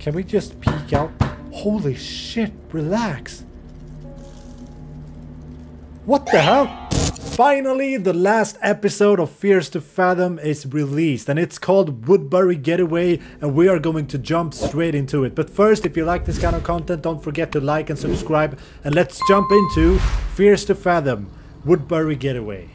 Can we just peek out? Holy shit, relax. What the hell? Finally, the last episode of Fears to Fathom is released, and it's called Woodbury Getaway, and we are going to jump straight into it. But first, if you like this kind of content, don't forget to like and subscribe, and let's jump into Fears to Fathom, Woodbury Getaway.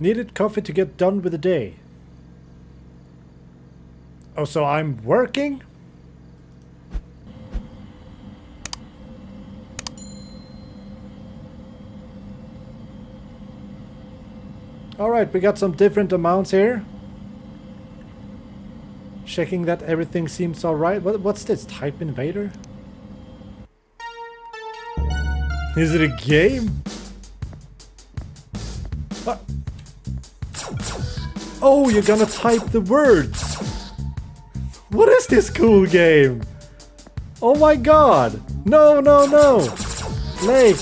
Needed coffee to get done with the day. Oh, so I'm working? Alright, we got some different amounts here. Checking that everything seems alright. What's this? Type Invader? Is it a game? What? Oh, you're gonna type the words! What is this cool game? Oh my god! No, no, no! Lake!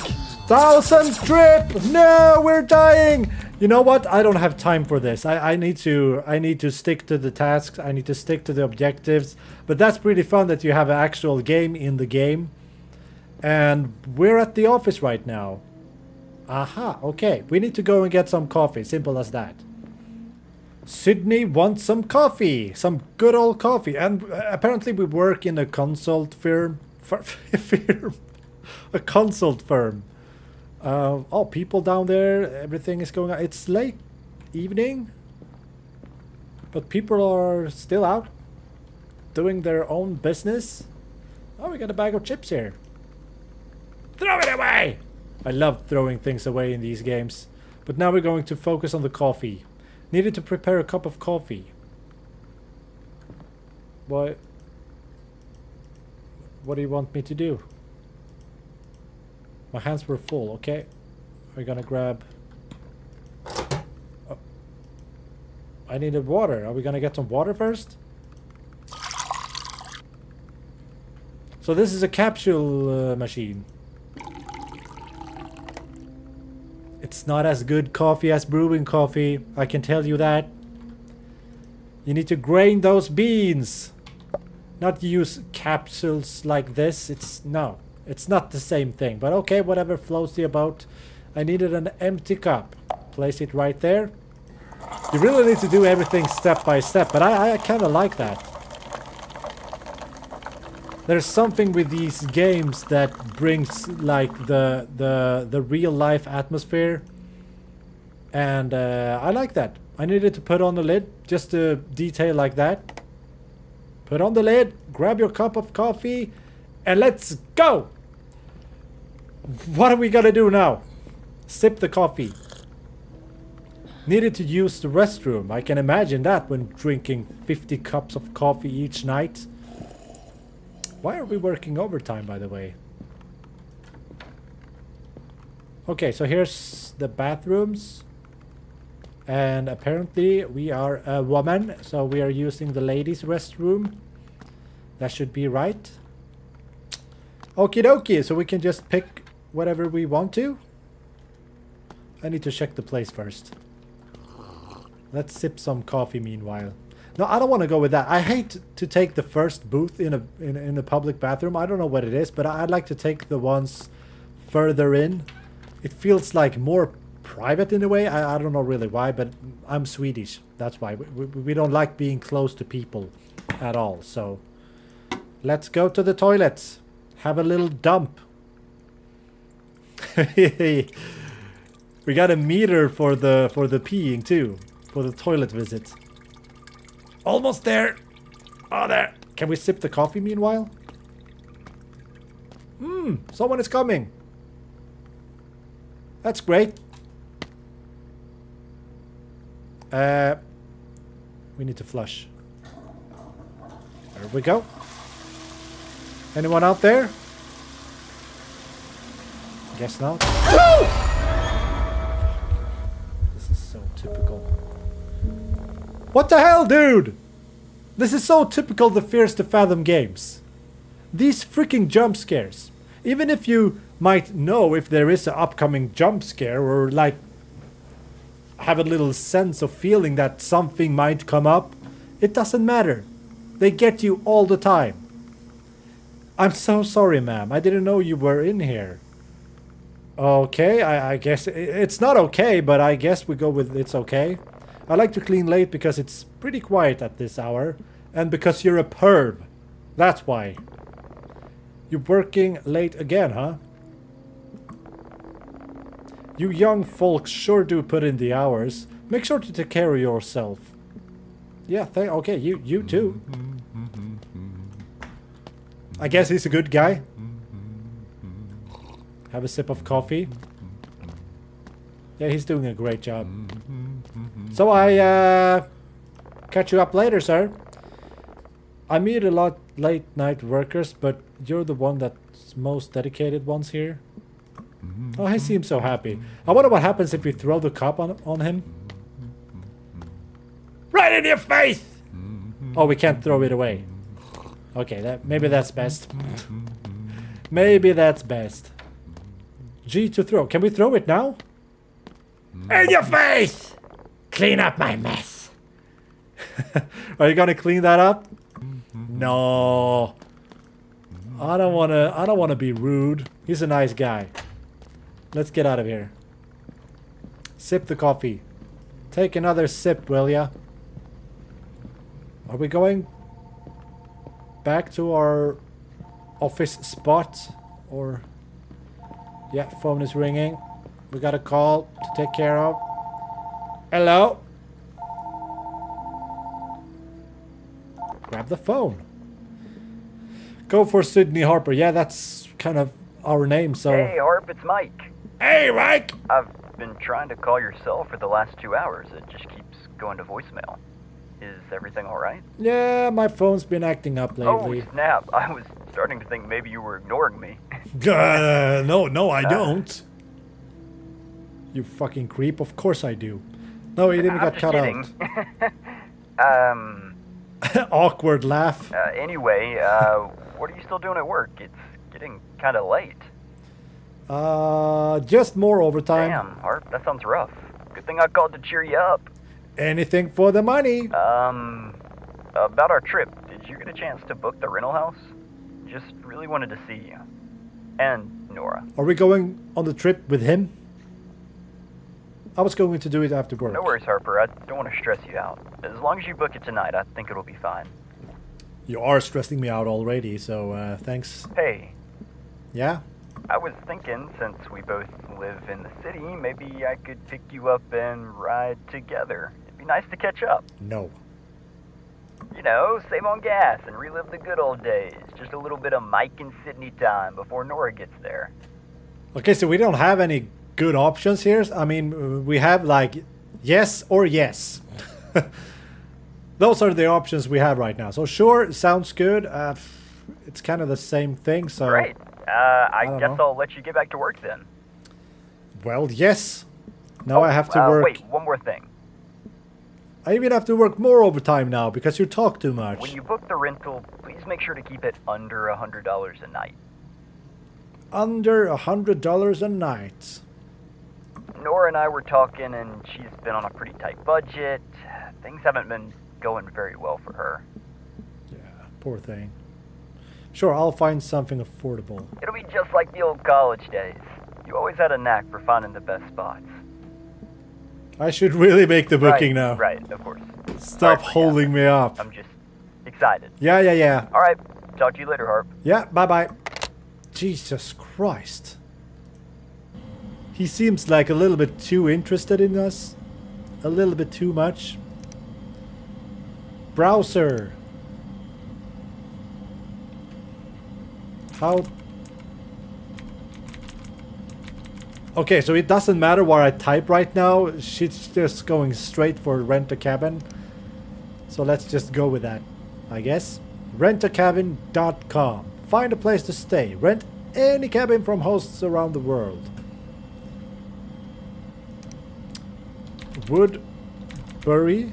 Thousand trip! No, we're dying! You know what? I don't have time for this. I need to stick to the tasks. I need to stick to the objectives. But that's pretty fun that you have an actual game in the game. And we're at the office right now. Aha, okay. We need to go and get some coffee. Simple as that. Sydney wants some coffee, some good old coffee, and apparently we work in a consult firm, a consult firm. Oh, people down there, everything is going on. It's late evening, but people are still out doing their own business. Oh, we got a bag of chips here. Throw it away! I love throwing things away in these games, but now we're going to focus on the coffee. Needed to prepare a cup of coffee. What do you want me to do? My hands were full, okay. We're gonna grab... Oh. I needed water. Are we gonna get some water first? So this is a capsule machine. It's not as good coffee as brewing coffee, I can tell you that. You need to grind those beans. Not use capsules like this. It's not the same thing. But okay, whatever floats the boat. I needed an empty cup. Place it right there. You really need to do everything step by step, but I kind of like that. There's something with these games that brings like the real life atmosphere, and I like that. I needed to put on the lid, just a detail like that. Put on the lid, grab your cup of coffee, and let's go! What are we gonna do now? Sip the coffee. Needed to use the restroom. I can imagine that when drinking 50 cups of coffee each night. Why are we working overtime, by the way? Okay, so here's the bathrooms. And apparently we are a woman, so we are using the ladies' restroom. That should be right. Okie dokie, so we can just pick whatever we want to. I need to check the place first. Let's sip some coffee meanwhile. No, I don't want to go with that. I hate to take the first booth in a public bathroom. I don't know what it is, but I'd like to take the ones further in. It feels like more private in a way. I don't know really why, but I'm Swedish. That's why. We don't like being close to people at all. So let's go to the toilets. Have a little dump. We got a meter for the peeing too, for the toilet visit. Almost there! Oh, there! Can we sip the coffee meanwhile? Hmm, someone is coming! That's great! We need to flush. There we go. Anyone out there? Guess not. This is so typical. What the hell, dude? This is so typical the Fears to Fathom games. These freaking jump scares. Even if you might know if there is an upcoming jump scare, or like have a little sense of feeling that something might come up, it doesn't matter. They get you all the time. I'm so sorry, ma'am. I didn't know you were in here. Okay, I guess it's not okay, but I guess we go with it's okay. I like to clean late because it's pretty quiet at this hour, and because you're a perv. That's why. You're working late again, huh? You young folks sure do put in the hours. Make sure to take care of yourself. Yeah, okay, you too. I guess he's a good guy. Have a sip of coffee. Yeah, he's doing a great job. So I catch you up later, sir. I meet a lot late night workers, but you're the one that's most dedicated ones here. Oh, he seems so happy. I wonder what happens if we throw the cup on him. Right in your face! Oh, we can't throw it away. Okay, maybe that's best. Maybe that's best. G to throw. Can we throw it now? In your face! Clean up my mess. Are you gonna clean that up? No. I don't wanna be rude. He's a nice guy. Let's get out of here. Sip the coffee. Take another sip, will ya? Are we going back to our office spot? Or yeah, phone is ringing. We got a call to take care of. Hello? Grab the phone. Go for Sydney Harper. Yeah, that's kind of our name, so... Hey, Harp, it's Mike. Hey, Mike! I've been trying to call your cell for the last 2 hours. It just keeps going to voicemail. Is everything alright? Yeah, my phone's been acting up lately. Oh, snap. I was starting to think maybe you were ignoring me. No, I don't. You fucking creep. Of course I do. No, he didn't got cut out. Awkward laugh. Anyway, what are you still doing at work? It's getting kind of late. Just more overtime. Damn, Harp, that sounds rough. Good thing I called to cheer you up. Anything for the money. About our trip, did you get a chance to book the rental house? Just really wanted to see you. And Nora. Are we going on the trip with him? I was going to do it after work. No worries, Harper. I don't want to stress you out. As long as you book it tonight, I think it'll be fine. You are stressing me out already, so thanks. Hey. Yeah? I was thinking, since we both live in the city, maybe I could pick you up and ride together. It'd be nice to catch up. No. You know, save on gas and relive the good old days. Just a little bit of Mike and Sydney time before Nora gets there. Okay, so we don't have any... good options here. I mean, we have like yes or yes. Those are the options we have right now. So sure, sounds good. It's kind of the same thing. So great. I guess I'll let you get back to work then. Well, yes. Now I have to work. Wait, one more thing. I even have to work more overtime now because you talk too much. When you book the rental, please make sure to keep it under $100 a night. Under $100 a night. Nora and I were talking, and she's been on a pretty tight budget. Things haven't been going very well for her. Yeah, poor thing. Sure, I'll find something affordable. It'll be just like the old college days. You always had a knack for finding the best spots. I should really make the booking now. Right, of course. Stop holding me up. I'm just excited. Yeah. All right, talk to you later, Harp. Yeah, bye-bye. Jesus Christ. He seems like a little bit too interested in us. A little bit too much. Browser. How? Okay, so it doesn't matter what I type right now. She's just going straight for Rent-A-Cabin. So let's just go with that, I guess. Rent-A-Cabin.com. Find a place to stay. Rent any cabin from hosts around the world. Woodbury .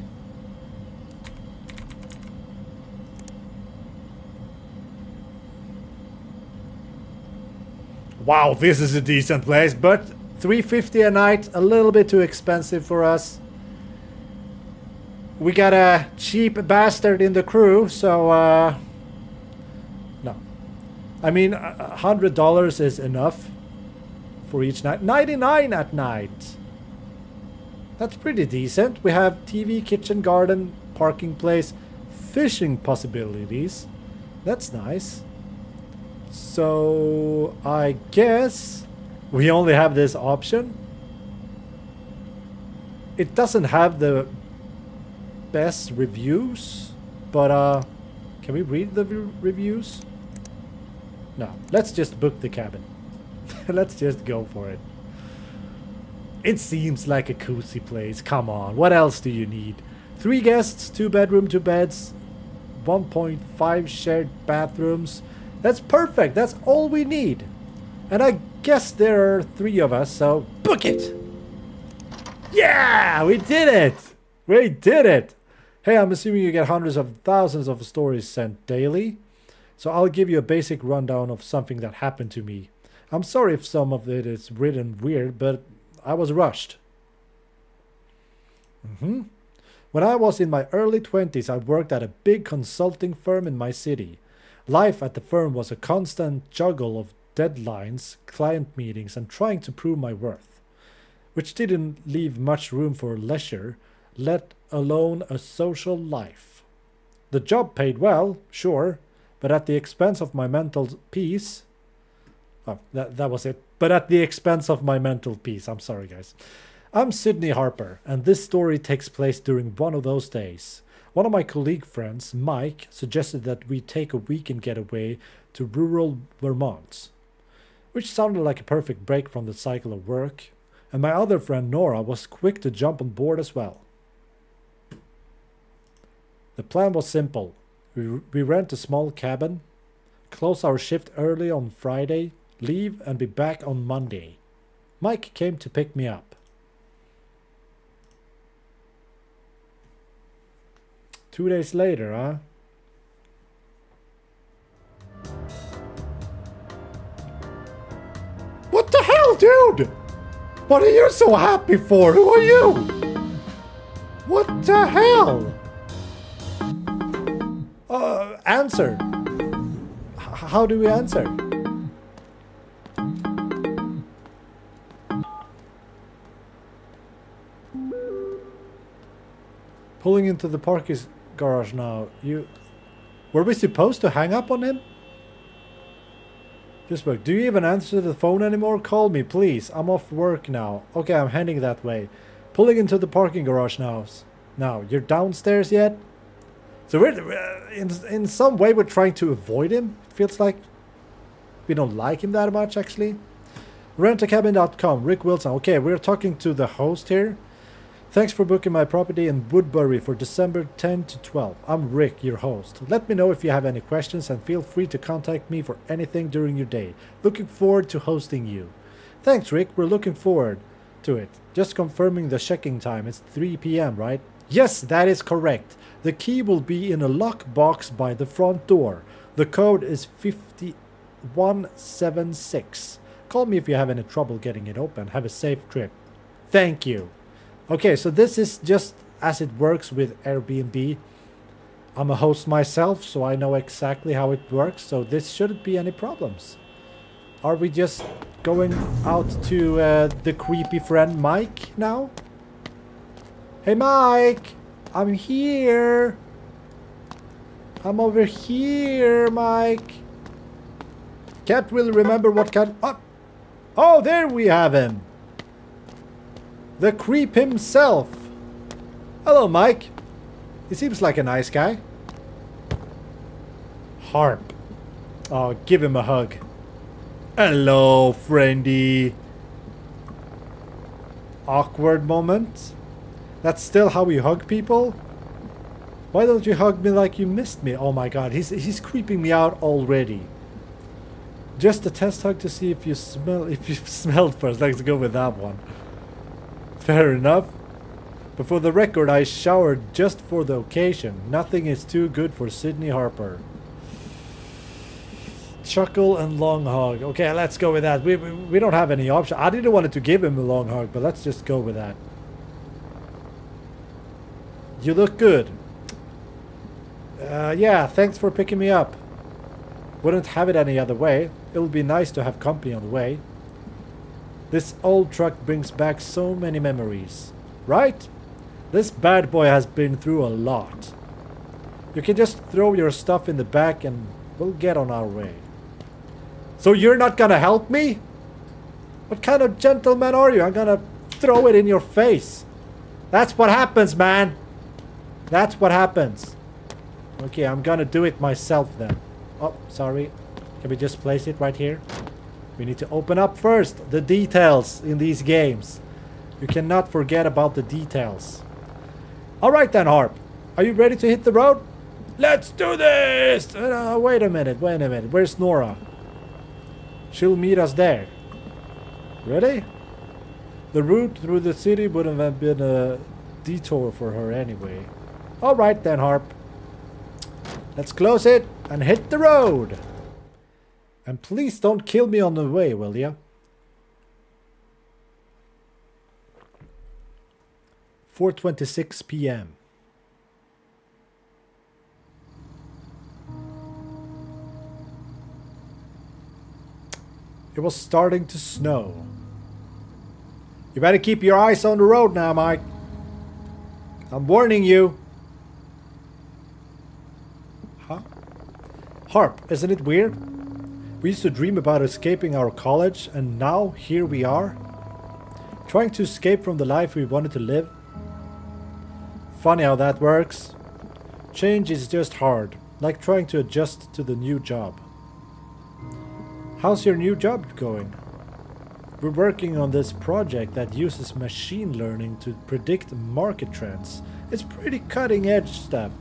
Wow, this is a decent place, but $350 a night, a little bit too expensive for us. We got a cheap bastard in the crew, so no. I mean, $100 is enough for each night. $99 at night. That's pretty decent. We have TV, kitchen, garden, parking place, fishing possibilities. That's nice. So I guess we only have this option. It doesn't have the best reviews, but can we read the reviews? No, let's just book the cabin. Let's just go for it. It seems like a cozy place. Come on, what else do you need? 3 guests, 2 bedroom, 2 beds, 1.5 shared bathrooms. That's perfect. That's all we need. And I guess there are 3 of us, so book it. Yeah, we did it. We did it. Hey, I'm assuming you get hundreds of thousands of stories sent daily. So I'll give you a basic rundown of something that happened to me. I'm sorry if some of it is written weird, but I was rushed. When I was in my early 20s, I worked at a big consulting firm in my city. Life at the firm was a constant juggle of deadlines, client meetings, and trying to prove my worth, which didn't leave much room for leisure, let alone a social life. The job paid well, sure, but at the expense of my mental peace. Oh, that was it. But at the expense of my mental peace. I'm sorry, guys. I'm Sydney Harper, and this story takes place during one of those days. One of my colleague friends, Mike, suggested that we take a weekend getaway to rural Vermont, which sounded like a perfect break from the cycle of work, and my other friend Nora was quick to jump on board as well. The plan was simple. We rent a small cabin, close our shift early on Friday, leave and be back on Monday. Mike came to pick me up. 2 days later, huh? What the hell, dude? What are you so happy for? Who are you? What the hell? Answer. How do we answer? Pulling into the parking garage now. Were we supposed to hang up on him? Just work. Do you even answer the phone anymore? Call me, please. I'm off work now. Okay, I'm heading that way. Pulling into the parking garage now. Now, you're downstairs yet? So we're in some way we're trying to avoid him. It feels like we don't like him that much, actually. Rent-A-Cabin.com. Rick Wilson. Okay, we're talking to the host here. Thanks for booking my property in Woodbury for December 10 to 12. I'm Rick, your host. Let me know if you have any questions and feel free to contact me for anything during your day. Looking forward to hosting you. Thanks, Rick. We're looking forward to it. Just confirming the checking time. It's 3 p.m., right? Yes, that is correct. The key will be in a lockbox by the front door. The code is 5176. Call me if you have any trouble getting it open. Have a safe trip. Thank you. Okay, so this is just as it works with Airbnb. I'm a host myself, so I know exactly how it works, so this shouldn't be any problems. Are we just going out to the creepy friend Mike now? Hey Mike! I'm here! I'm over here, Mike! Can't really remember what kind... Oh! Oh, there we have him! The creep himself! Hello, Mike. He seems like a nice guy. Harp. Oh, give him a hug. Hello, friendy. Awkward moment. That's still how you hug people? Why don't you hug me like you missed me? Oh my god, he's creeping me out already. Just a test hug to see if you smell, if you've smelled first. Let's go with that one. Fair enough. But for the record, I showered just for the occasion. Nothing is too good for Sydney Harper. Chuckle and long hug. Okay, let's go with that. We don't have any option. I didn't want to give him a long hug, but let's just go with that. You look good. Yeah, thanks for picking me up. Wouldn't have it any other way. It'll be nice to have company on the way. This old truck brings back so many memories. Right? This bad boy has been through a lot. You can just throw your stuff in the back and we'll get on our way. So you're not gonna help me? What kind of gentleman are you? I'm gonna throw it in your face. That's what happens, man. That's what happens. Okay, I'm gonna do it myself then. Oh, sorry. Can we just place it right here? We need to open up first the details in these games. You cannot forget about the details. Alright then, Harp. Are you ready to hit the road? Let's do this! Wait a minute. Where's Nora? She'll meet us there. Really? The route through the city wouldn't have been a detour for her anyway. Alright then, Harp. Let's close it and hit the road! And please don't kill me on the way, will ya? 4:26 p.m. It was starting to snow. You better keep your eyes on the road now, Mike. I'm warning you. Huh? Harp, isn't it weird? We used to dream about escaping our college, and now here we are. Trying to escape from the life we wanted to live. Funny how that works. Change is just hard, like trying to adjust to the new job. How's your new job going? We're working on this project that uses machine learning to predict market trends. It's pretty cutting-edge stuff.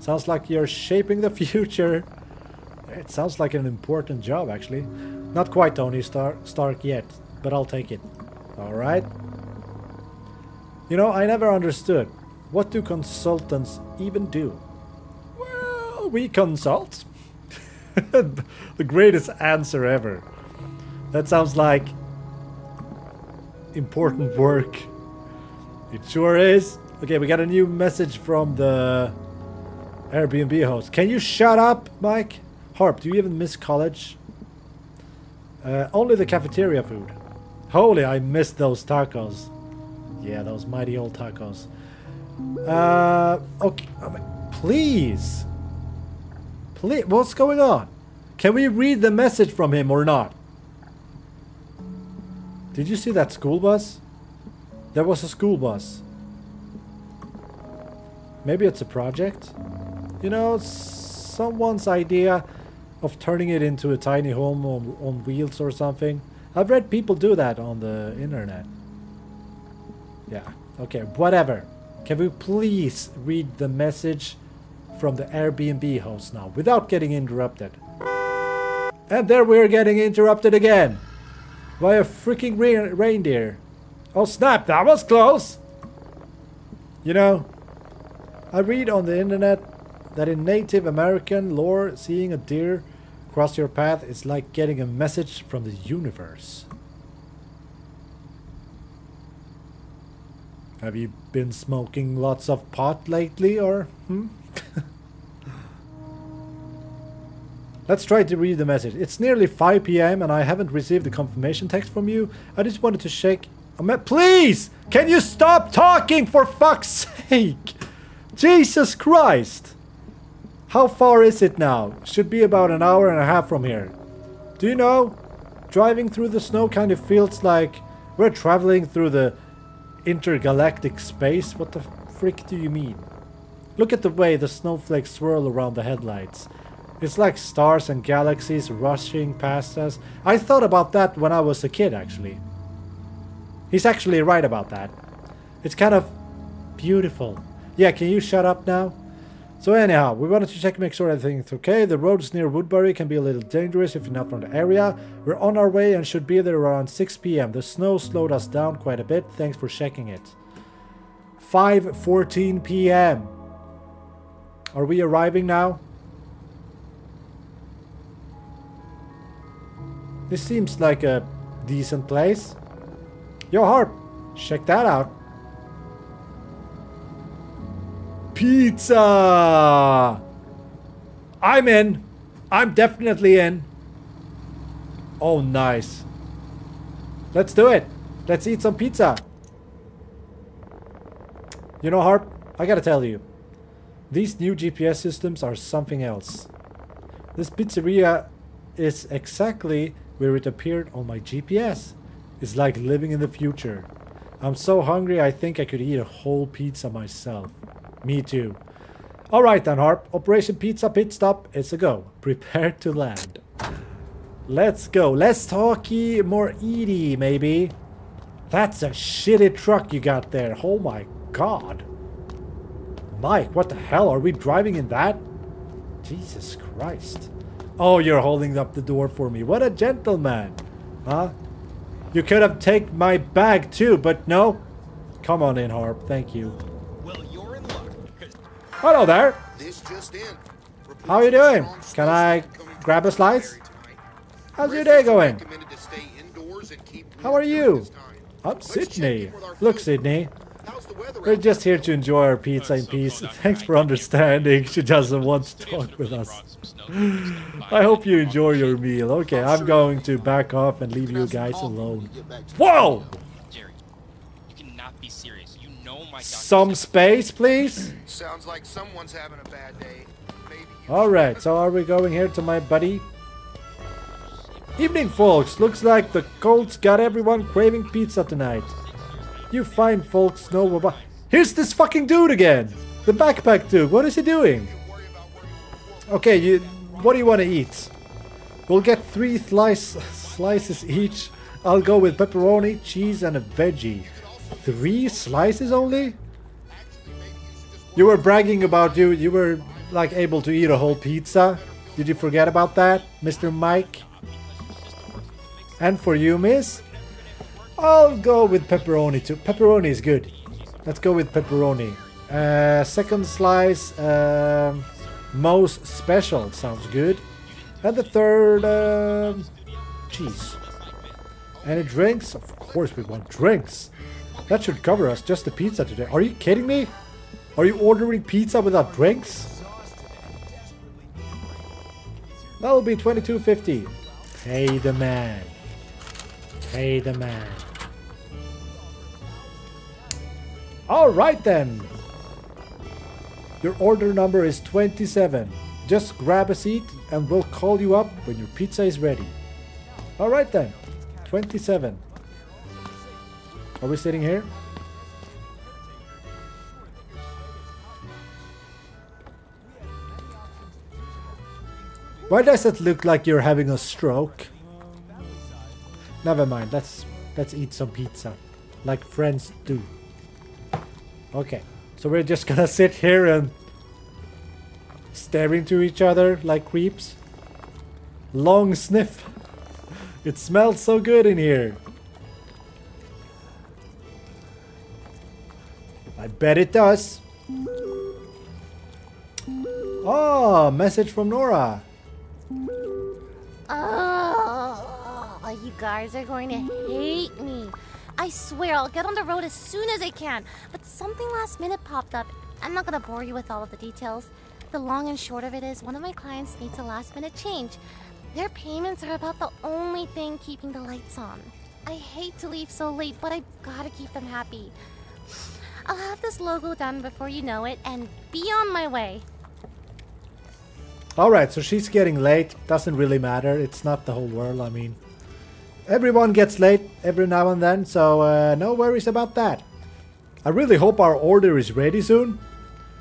Sounds like you're shaping the future. It sounds like an important job, actually. Not quite Tony Stark yet, but I'll take it. Alright. You know, I never understood. What do consultants even do? Well, we consult. The greatest answer ever. That sounds like important work. It sure is. Okay, we got a new message from the Airbnb host. Can you shut up, Mike? Harp, do you even miss college? Only the cafeteria food. Holy, I miss those tacos. Yeah, those mighty old tacos. Okay, please. Please, what's going on? Can we read the message from him or not? Did you see that school bus? There was a school bus. Maybe it's a project? You know, someone's idea of turning it into a tiny home on wheels or something. I've read people do that on the internet. Yeah, okay, whatever. Can we please read the message from the Airbnb host now, without getting interrupted? And there we're getting interrupted again! By a freaking reindeer. Oh snap, that was close! You know, I read on the internet that in Native American lore, seeing a deer cross your path is like getting a message from the universe. Have you been smoking lots of pot lately, or Let's try to read the message. It's nearly 5 p.m. and I haven't received the confirmation text from you. I just wanted to shake a please! Can you stop talking for fuck's sake? Jesus Christ! How far is it now? Should be about an hour and a half from here. Do you know? Driving through the snow kind of feels like we're traveling through the intergalactic space. What the frick do you mean? Look at the way the snowflakes swirl around the headlights. It's like stars and galaxies rushing past us. I thought about that when I was a kid, actually. He's actually right about that. It's kind of beautiful. Yeah, can you shut up now? So anyhow, we wanted to check, make sure everything's okay. The roads near Woodbury can be a little dangerous if you're not from the area. We're on our way and should be there around 6 p.m. The snow slowed us down quite a bit. Thanks for checking it. 5:14 p.m. Are we arriving now? This seems like a decent place. Yo, Harp, check that out. Pizza! I'm in. I'm definitely in. Oh, nice. Let's do it. Let's eat some pizza. You know, Harp, I gotta tell you, these new GPS systems are something else. This pizzeria is exactly where it appeared on my GPS. It's like living in the future. I'm so hungry I think I could eat a whole pizza myself. Me too. Alright then, Harp. Operation Pizza Pit Stop. It's a go. Prepare to land. Let's go. Less talky, more eaty maybe. That's a shitty truck you got there. Oh my God. Mike, what the hell? Are we driving in that? Jesus Christ. Oh, you're holding up the door for me. What a gentleman. Huh? You could have taken my bag too, but no. Come on in, Harp. Thank you. Well, you're in luck. Hello there. This just in. How are you doing? Can I grab a slice? How's your day going? How are you? I'm Sydney. Look, Sydney. We're just here to enjoy our pizza in peace. Thanks for understanding. She doesn't want to talk with us. I hope you enjoy your meal. Okay, I'm going to back off and leave you guys alone. Whoa! Some space, please. Sounds like someone's having a bad day. All right, so are we going here to my buddy? Evening, folks. Looks like the cold's got everyone craving pizza tonight. You fine folks know about. Here's this fucking dude again! The backpack dude, what is he doing? Okay, what do you want to eat? We'll get three slices each. I'll go with pepperoni, cheese and a veggie. Three slices only? You were bragging about you were like able to eat a whole pizza. Did you forget about that, Mr. Mike? And for you, miss? I'll go with pepperoni too. Pepperoni is good. Let's go with pepperoni. Second slice, most special, sounds good. And the third, cheese. Any drinks? Of course we want drinks. That should cover us, just the pizza today. Are you kidding me? Are you ordering pizza without drinks? That'll be $22.50. Pay the man. Pay the man. All right then. Your order number is 27. Just grab a seat and we'll call you up when your pizza is ready. All right then. 27. Are we sitting here? Why does it look like you're having a stroke? Never mind. Let's eat some pizza like friends do. Okay. So we're just gonna sit here and stare into each other like creeps. Long sniff. It smells so good in here. I bet it does. Oh, message from Nora. Oh, you guys are going to hate me. I swear, I'll get on the road as soon as I can. But something last minute popped up. I'm not going to bore you with all of the details. The long and short of it is one of my clients needs a last minute change. Their payments are about the only thing keeping the lights on. I hate to leave so late, but I've got to keep them happy. I'll have this logo done before you know it and be on my way. Alright, so she's getting late. Doesn't really matter. It's not the whole world, I mean. Everyone gets late every now and then, so no worries about that. I really hope our order is ready soon.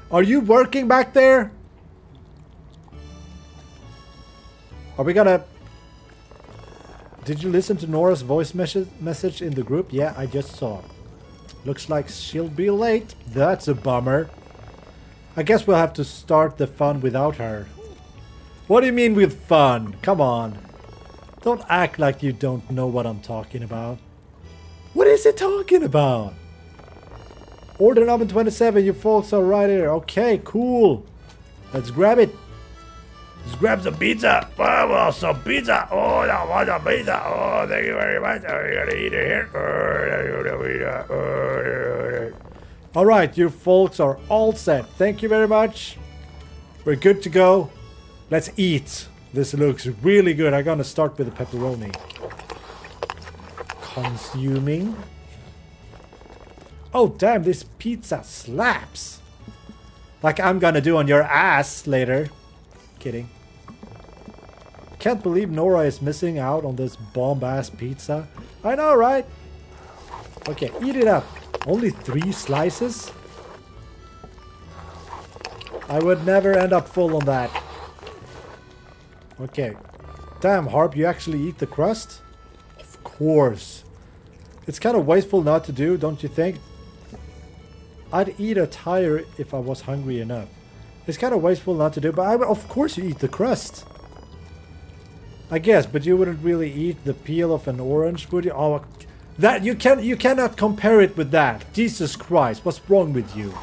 Are you working back there? Are we gonna... Did you listen to Nora's voice message in the group? Yeah, I just saw. Looks like she'll be late. That's a bummer. I guess we'll have to start the fun without her. What do you mean with fun? Come on. Don't act like you don't know what I'm talking about. What is it talking about? Order number 27, you folks are right here. Okay, cool. Let's grab it. Let's grab some pizza. Oh, some pizza. Oh, that was a pizza. Oh, thank you very much. Are you going to eat it here? All right, you folks are all set. Thank you very much. We're good to go. Let's eat. This looks really good. I'm going to start with the pepperoni. Consuming. Oh damn, this pizza slaps. Like I'm gonna do on your ass later. Kidding. Can't believe Nora is missing out on this bomb-ass pizza. I know, right? Okay, eat it up. Only 3 slices? I would never end up full on that. Okay. Damn, Harp, you actually eat the crust? Of course. It's kind of wasteful not to do, don't you think? I'd eat a tire if I was hungry enough. It's kind of wasteful not to do, but of course you eat the crust. I guess, but you wouldn't really eat the peel of an orange, would you? Oh, that you cannot compare it with that. Jesus Christ, what's wrong with you?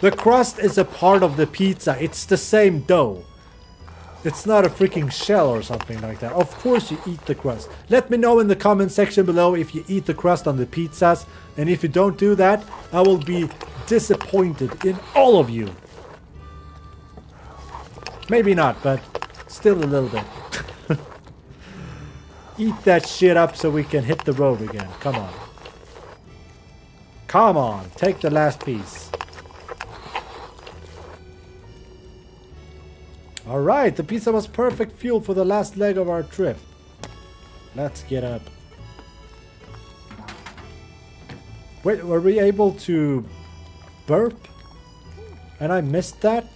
The crust is a part of the pizza. It's the same dough. It's not a freaking shell or something like that. Of course you eat the crust. Let me know in the comment section below if you eat the crust on the pizzas. And if you don't do that, I will be disappointed in all of you. Maybe not, but still a little bit. Eat that shit up so we can hit the road again. Come on. Come on. Take the last piece. Alright, the pizza was perfect fuel for the last leg of our trip. Let's get up. Wait, were we able to burp? And I missed that?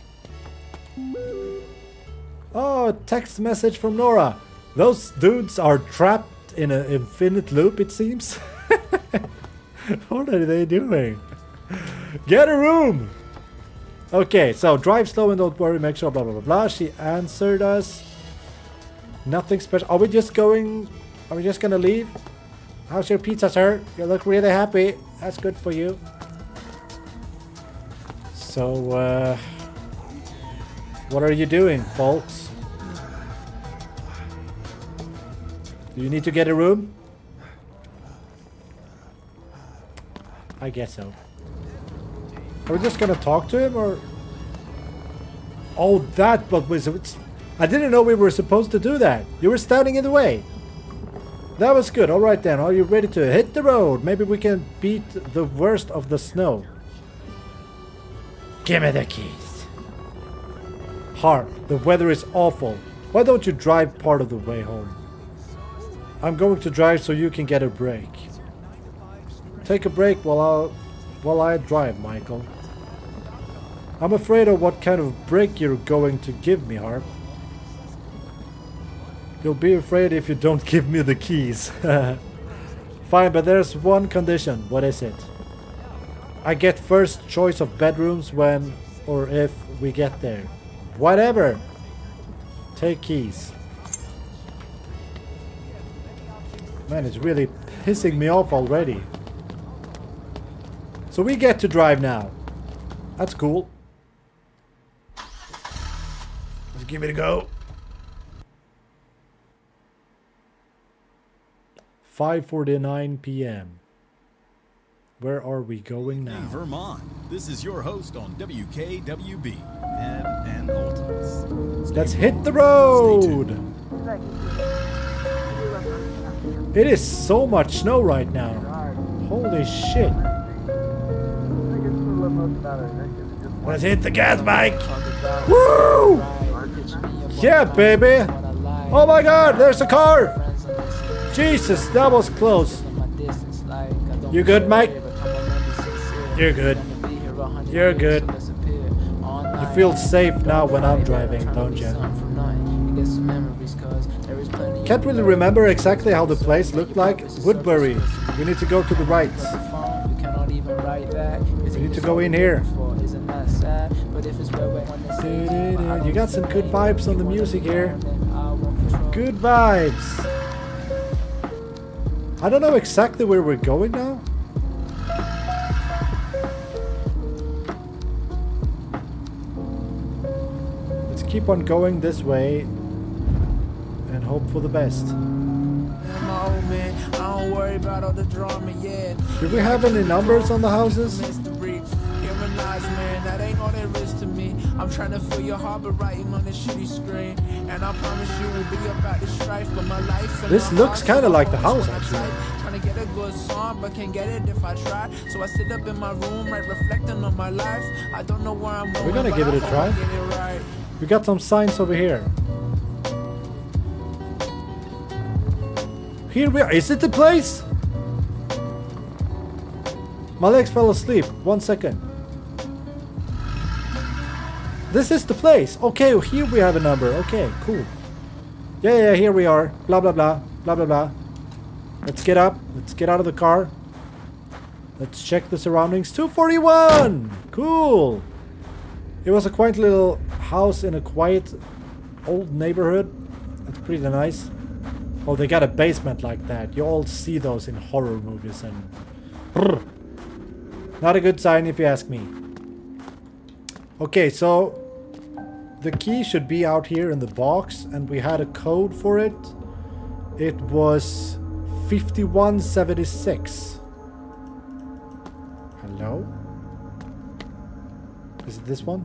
Oh, a text message from Nora. Those dudes are trapped in an infinite loop, it seems. What are they doing? Get a room! Okay, so drive slow and don't worry, make sure blah blah blah blah. She answered us. Nothing special. Are we just going? Are we just gonna leave? How's your pizza, sir? You look really happy. That's good for you. So, what are you doing, folks? Do you need to get a room? I guess so. Are we just gonna talk to him or... Oh, that book was... I didn't know we were supposed to do that. You were standing in the way. That was good. Alright then, are you ready to hit the road? Maybe we can beat the worst of the snow. Give me the keys. Harp, the weather is awful. Why don't you drive part of the way home? I'm going to drive so you can get a break. Take a break while I drive, Michael. I'm afraid of what kind of break you're going to give me, Harp. You'll be afraid if you don't give me the keys. Fine, but there's one condition. What is it? I get first choice of bedrooms when or if we get there. Whatever. Take keys. Man, it's really pissing me off already. So we get to drive now. That's cool. Let's give it a go. 5:49 p.m. Where are we going now? In Vermont. This is your host on WKWB. Neb and Holtons. Let's hit the road. It is so much snow right now. Holy shit. Let's hit the gas, Mike! Woo! Yeah, baby! Oh my god, there's a car! Jesus, that was close. You good, Mike? You're good. You're good. You feel safe now when I'm driving, don't you? Can't really remember exactly how the place looked like. Woodbury. We need to go to the right. We need to go in here. sad, but if it's wet, you got some good vibes on the music here. Good vibes. I don't know exactly where we're going now. Let's keep on going this way and hope for the best. Do we have any numbers on the houses? I'm trying to fill your heart, but writing on the shitty screen. And I promise you will be about the strife, but my life. This looks kind of like the house, actually. Trying to get a good song, but can't get it if I try. So I sit up in my room, right, reflecting on my life. I don't know where I'm going. We're gonna give it a try. We got some signs over here. Here we are. Is it the place? My legs fell asleep. 1 second. This is the place. Okay, here we have a number. Okay, cool. Yeah, here we are. Blah, blah, blah. Blah, blah, blah. Let's get up. Let's get out of the car. Let's check the surroundings. 241! Cool. It was a quaint little house in a quiet old neighborhood. That's pretty nice. Oh, they got a basement like that. You all see those in horror movies and... Brr. Not a good sign if you ask me. Okay, so... the key should be out here in the box, and we had a code for it. It was 5176. Hello? Is it this one?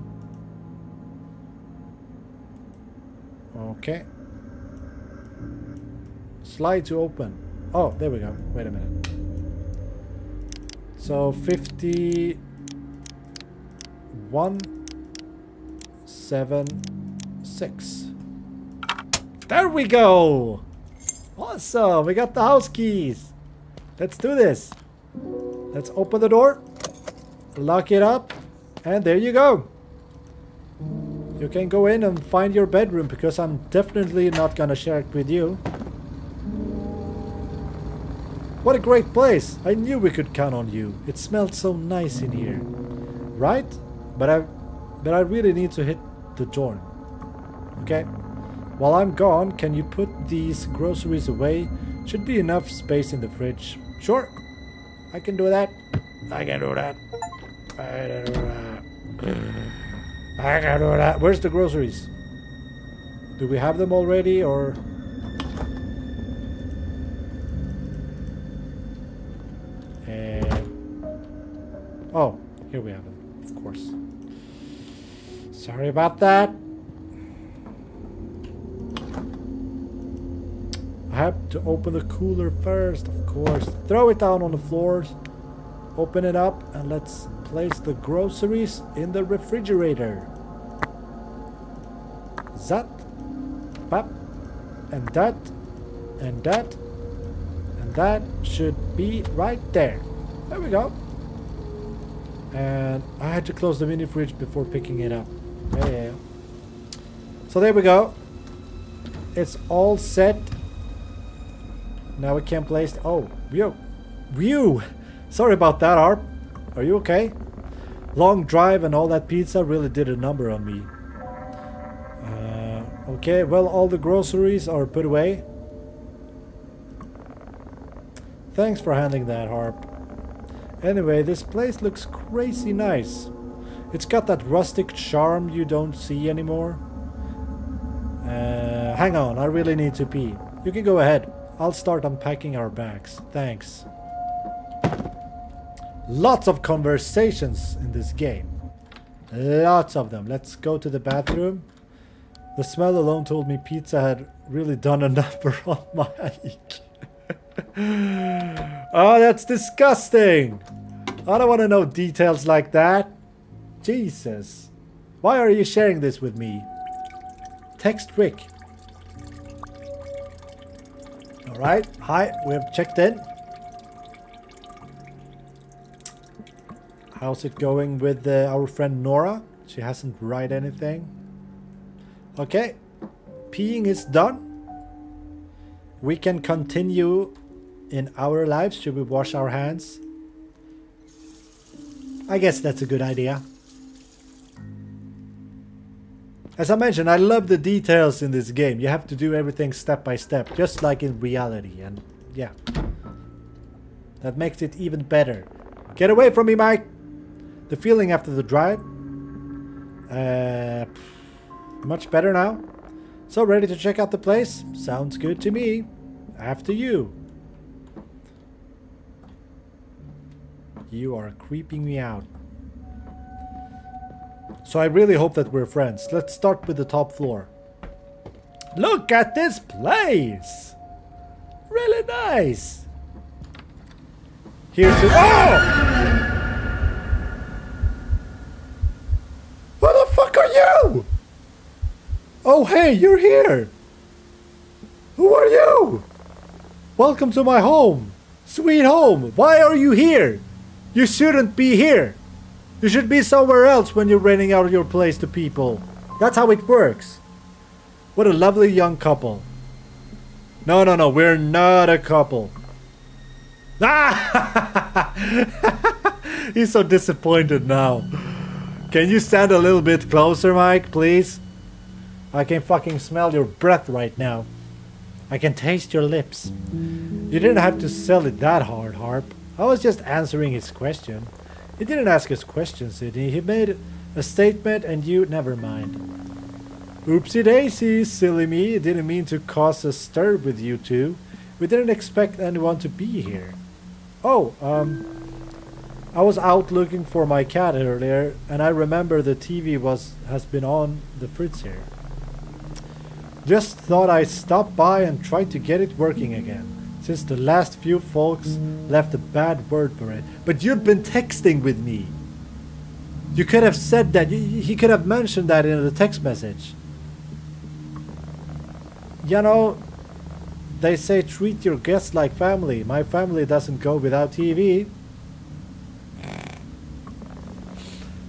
Okay. Slide to open. Oh, there we go. Wait a minute. So 5176. There we go! Awesome! We got the house keys! Let's do this! Let's open the door, lock it up, and there you go! You can go in and find your bedroom, because I'm definitely not gonna share it with you. What a great place! I knew we could count on you. It smelled so nice in here. Right? But I really need to hit the door. Okay? While I'm gone, can you put these groceries away? Should be enough space in the fridge. Sure. I can do that. I can do that. I can do that. I can do that. Where's the groceries? Do we have them already, or... Oh, here we have it, of course. Sorry about that. I have to open the cooler first, of course. Throw it down on the floor, open it up, and let's place the groceries in the refrigerator. That, pop, and that, and that, and that should be right there. There we go. And I had to close the mini fridge before picking it up. Yeah. So there we go. It's all set. Now we can place... Oh, Ryu! Sorry about that, Harp. Are you okay? Long drive and all that pizza really did a number on me. Okay, well, all the groceries are put away. Thanks for handling that, Harp. Anyway, this place looks crazy nice. It's got that rustic charm you don't see anymore. Hang on, I really need to pee. You can go ahead. I'll start unpacking our bags. Thanks. Lots of conversations in this game. Lots of them. Let's go to the bathroom. The smell alone told me pizza had really done a number on Mike. Oh, that's disgusting. I don't want to know details like that. Jesus. Why are you sharing this with me? Text Rick. Alright. Hi, we have checked in. How's it going with our friend Nora? She hasn't written anything. Okay. Peeing is done. We can continue in our lives. Should we wash our hands? I guess that's a good idea. As I mentioned, I love the details in this game. You have to do everything step by step, just like in reality, and yeah. That makes it even better. Get away from me, Mike! The feeling after the drive. Much better now. So ready to check out the place? Sounds good to me. After you. You are creeping me out. So I really hope that we're friends. Let's start with the top floor. Look at this place! Really nice! Here's the... Oh! Who the fuck are you? Oh hey, you're here! Who are you? Welcome to my home! Sweet home! Why are you here? You shouldn't be here! You should be somewhere else when you're renting out your place to people. That's how it works. What a lovely young couple. No, no, no, we're not a couple. Ah! He's so disappointed now. Can you stand a little bit closer, Mike, please? I can fucking smell your breath right now. I can taste your lips. You didn't have to sell it that hard, Harp. I was just answering his question. He didn't ask his question, Sydney. He made a statement and you... Never mind. Oopsie daisy, silly me. Didn't mean to cause a stir with you two. We didn't expect anyone to be here. Oh, I was out looking for my cat earlier and I remember the TV has been on the fritz here. Just thought I'd stop by and try to get it working again. Since the last few folks left a bad word for it. But you've been texting with me. You could have said that. He could have mentioned that in the text message. You know, they say treat your guests like family. My family doesn't go without TV.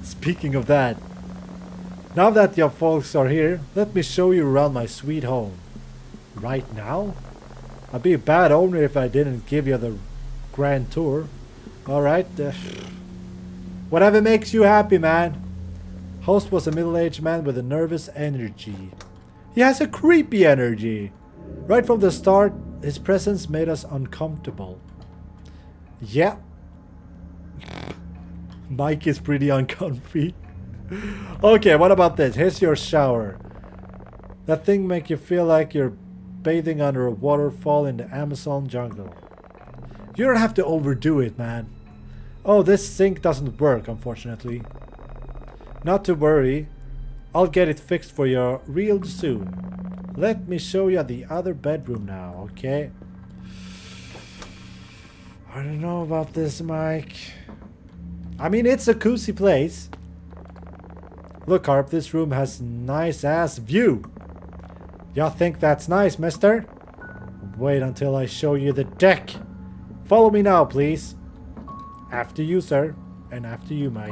Speaking of that, now that your folks are here, let me show you around my sweet home. Right now? I'd be a bad owner if I didn't give you the grand tour. Alright. Whatever makes you happy, man. Host was a middle-aged man with a nervous energy. He has a creepy energy. Right from the start, his presence made us uncomfortable. Yeah. Mike is pretty uncomfy. Okay, what about this? Here's your shower. That thing make you feel like you're bathing under a waterfall in the Amazon jungle. You don't have to overdo it, man. Oh, this sink doesn't work, unfortunately. Not to worry. I'll get it fixed for you real soon. Let me show you the other bedroom now, okay? I don't know about this, Mike. I mean, it's a cozy place. Look, Harp, this room has nice-ass view. Y'all think that's nice, mister? Wait until I show you the deck. Follow me now, please. After you, sir. And after you, Mike.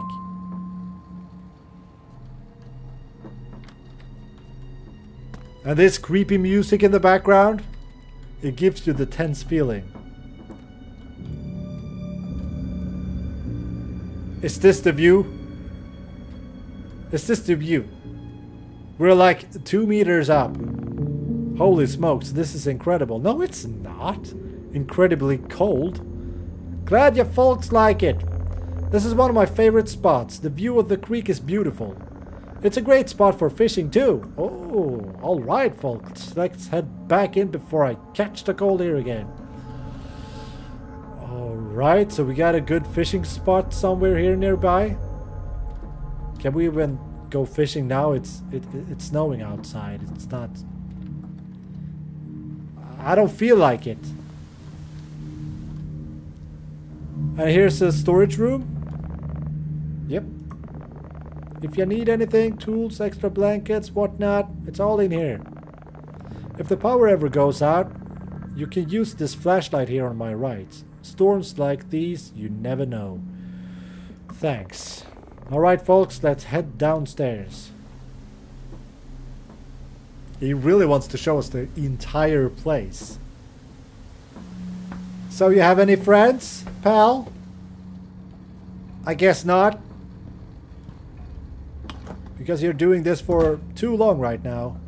And this creepy music in the background? It gives you the tense feeling. Is this the view? Is this the view? We're like 2 meters up. Holy smokes, this is incredible. No, it's not. Incredibly cold. Glad you folks like it. This is one of my favorite spots. The view of the creek is beautiful. It's a great spot for fishing too. Oh, alright folks. Let's head back in before I catch the cold air again. Alright, so we got a good fishing spot somewhere here nearby. Can we even go fishing now? It's snowing outside. It's not... I don't feel like it. And here's a storage room. Yep. If you need anything, tools, extra blankets, whatnot, it's all in here. If the power ever goes out, you can use this flashlight here on my right. Storms like these, you never know. Thanks. Alright folks, let's head downstairs. He really wants to show us the entire place. So you have any friends, pal? I guess not. because you're doing this for too long right now.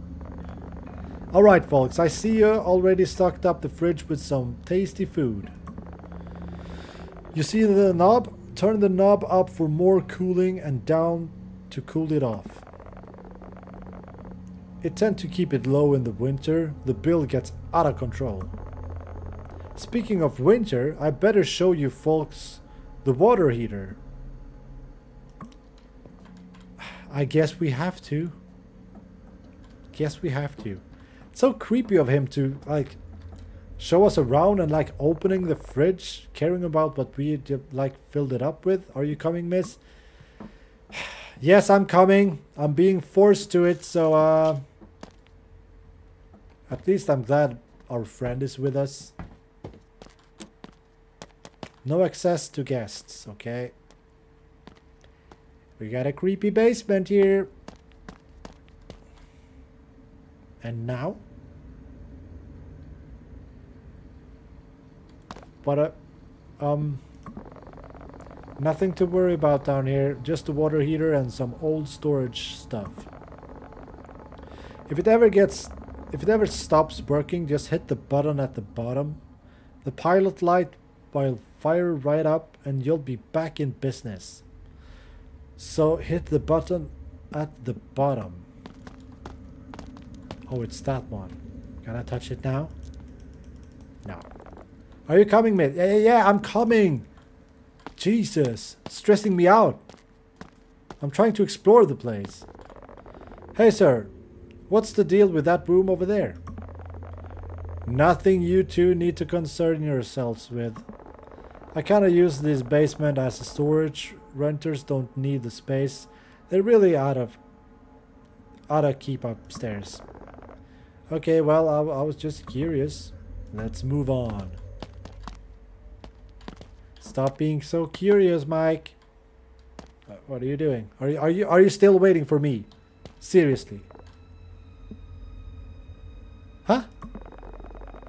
Alright folks, I see you already stocked up the fridge with some tasty food. You see the knob? Turn the knob up for more cooling and down to cool it off. It tends to keep it low in the winter. The bill gets out of control. Speaking of winter, I better show you folks the water heater. I guess we have to. It's so creepy of him to like show us around and like opening the fridge, caring about what we like filled it up with. Are you coming, miss? Yes, I'm coming. I'm being forced to it, so at least I'm glad our friend is with us. No access to guests, okay. We got a creepy basement here. And now? But, nothing to worry about down here. Just the water heater and some old storage stuff. If it ever stops working, just hit the button at the bottom. The pilot light will fire right up and you'll be back in business. So hit the button at the bottom. Oh, it's that one. Can I touch it now? No. Are you coming, mate? Yeah, I'm coming. Jesus, stressing me out. I'm trying to explore the place. Hey, sir. What's the deal with that room over there? Nothing you two need to concern yourselves with. I kind of use this basement as a storage. Renters don't need the space. They're really out of keep upstairs. Okay, well, I was just curious. Let's move on. Stop being so curious, Mike. What are you doing? Are you still waiting for me? Seriously. Huh?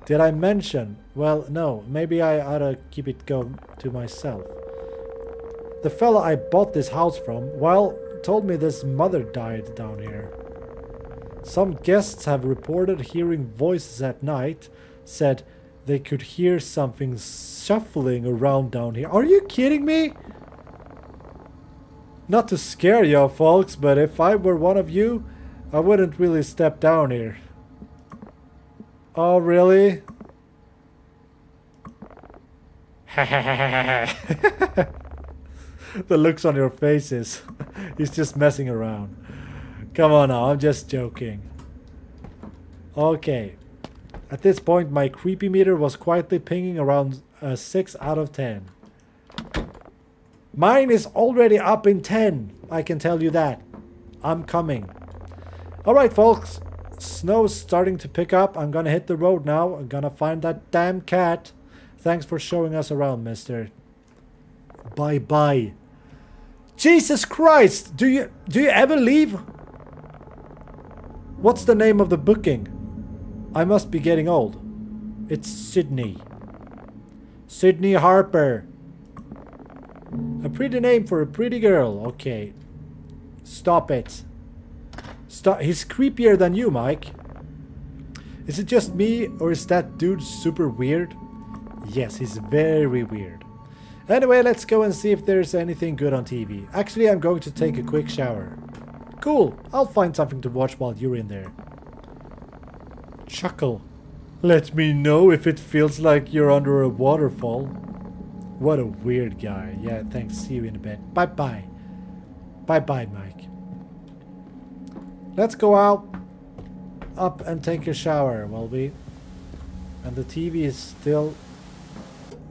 Did I mention? Well, no. Maybe I ought to keep it going to myself. The fella I bought this house from, well, told me this mother died down here. Some guests have reported hearing voices at night, said they could hear something shuffling around down here. Are you kidding me? Not to scare you folks, but if I were one of you, I wouldn't really step down here. Oh, really? The looks on your faces. He's just messing around. Come on now, I'm just joking. Okay. At this point, my creepy meter was quietly pinging around 6 out of 10. Mine is already up in 10, I can tell you that. I'm coming. Alright folks, snow's starting to pick up. I'm gonna hit the road now. I'm gonna find that damn cat. Thanks for showing us around, mister. Bye-bye. Jesus Christ! Do you ever leave? What's the name of the booking? I must be getting old. It's Sydney. Sydney Harper. A pretty name for a pretty girl. Okay. Stop it. Stop. He's creepier than you, Mike. Is it just me or is that dude super weird? Yes, he's very weird. Anyway, let's go and see if there's anything good on TV. Actually, I'm going to take a quick shower. Cool. I'll find something to watch while you're in there. Chuckle. Let me know if it feels like you're under a waterfall. What a weird guy. Yeah, thanks. See you in a bit. Bye-bye. Bye-bye, Mike. Let's go out. Up and take a shower, will we? And the TV is still...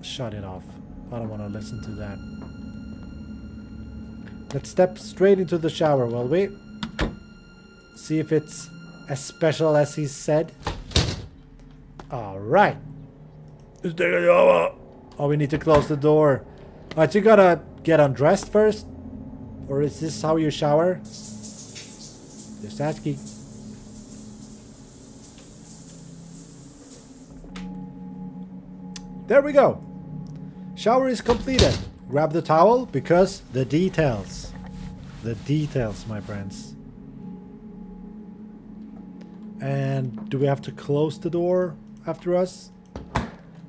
Shut it off. I don't want to listen to that. Let's step straight into the shower, will we? See if it's... as special as he said. Alright. Oh, we need to close the door. Aren't you gotta get undressed first? Or is this how you shower? Just asking. There we go. Shower is completed. Grab the towel because the details. The details, my friends. And do we have to close the door after us?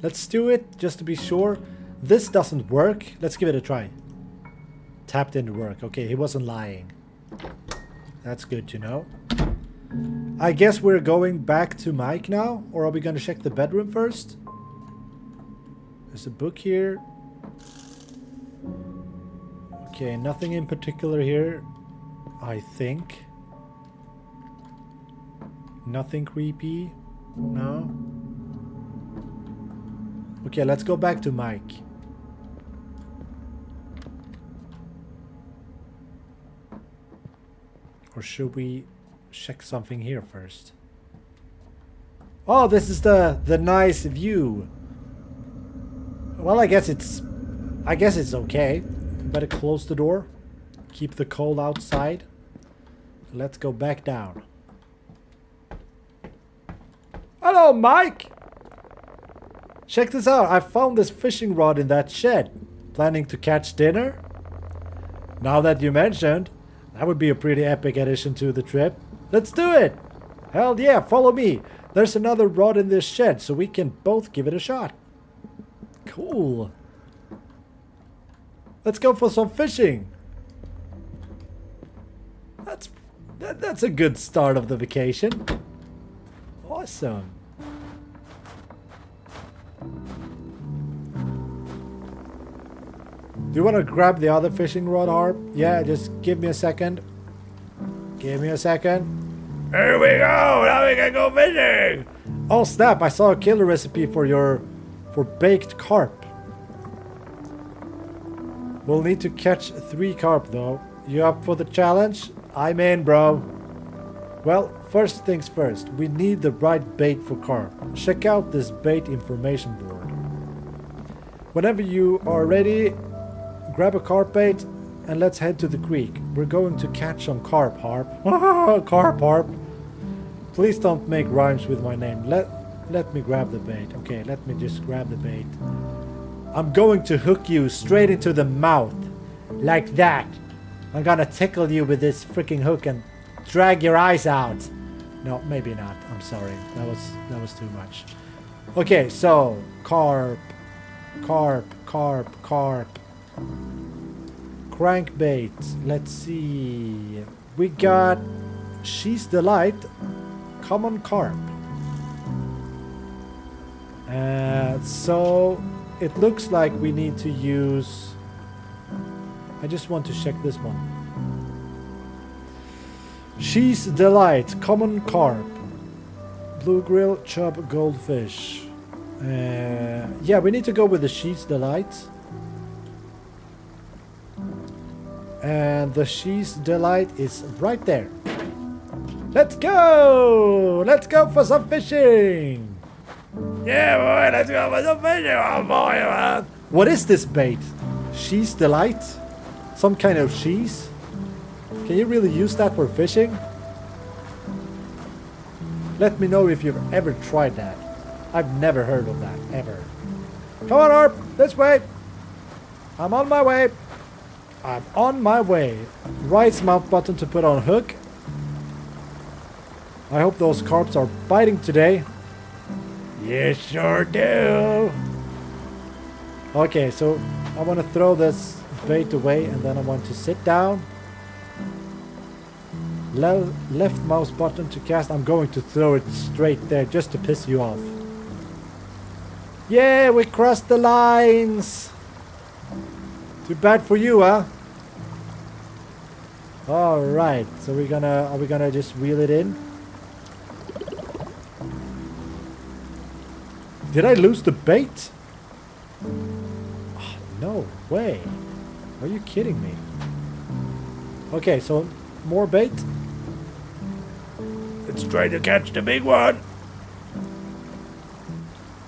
Let's do it just to be sure. This doesn't work. Let's give it a try. Tap didn't work. Okay, he wasn't lying. That's good to know. I guess we're going back to Mike now, or are we going to check the bedroom first? There's a book here. Okay, nothing in particular here, I think. Nothing creepy. No. Okay, let's go back to Mike. Or should we check something here first? Oh, this is the nice view. Well, I guess it's okay. Better close the door. Keep the cold outside. Let's go back down. Hello, Mike! Check this out. I found this fishing rod in that shed. Planning to catch dinner? Now that you mentioned, that would be a pretty epic addition to the trip. Let's do it! Hell yeah, follow me. There's another rod in this shed, so we can both give it a shot. Cool. Let's go for some fishing. That's a good start of the vacation. Awesome. Do you want to grab the other fishing rod, Harp? Yeah, just give me a second. Give me a second. Here we go! Now we can go fishing! Oh snap, I saw a killer recipe for baked carp. We'll need to catch 3 carp though. You up for the challenge? I'm in, bro. Well, first things first, we need the right bait for carp. Check out this bait information board. Whenever you are ready, grab a carp bait and let's head to the creek. We're going to catch some carp, Harp. Carp, Harp. Please don't make rhymes with my name. Let me grab the bait. Okay, let me just grab the bait. I'm going to hook you straight into the mouth. Like that. I'm gonna tickle you with this freaking hook and drag your eyes out. No, maybe not. I'm sorry. That was too much. Okay, so carp. Carp, carp, carp. Crankbait. Let's see. We got She's Delight. Common carp. So it looks like we need to use... I just want to check this one. She's Delight, common carp, bluegill, chub, goldfish. Yeah, we need to go with the She's Delight. And the She's Delight is right there. Let's go! Let's go for some fishing! Yeah, boy, let's go for some fishing. Oh, boy, man. What is this bait? She's Delight? Some kind of cheese? Can you really use that for fishing? Let me know if you've ever tried that. I've never heard of that, ever. Come on, Harp, this way. I'm on my way. I'm on my way. Right mount button to put on hook. I hope those carps are biting today. You sure do! Okay, so I want to throw this bait away and then I want to sit down. Left mouse button to cast. I'm going to throw it straight there just to piss you off. Yeah, we crossed the lines! Too bad for you, huh? Alright, so are we gonna just reel it in? Did I lose the bait? Oh, no way. Are you kidding me? Okay, so more bait. Let's try to catch the big one.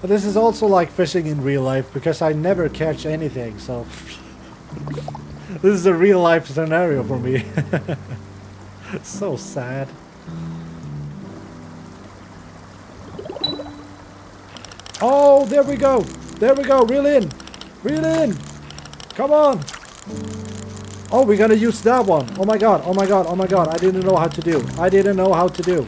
But this is also like fishing in real life because I never catch anything, so... This is a real life scenario for me. So sad. Oh, there we go. There we go. Reel in. Reel in. Come on. Oh, we're going to use that one. Oh, my God. Oh, my God. Oh, my God. I didn't know how to do.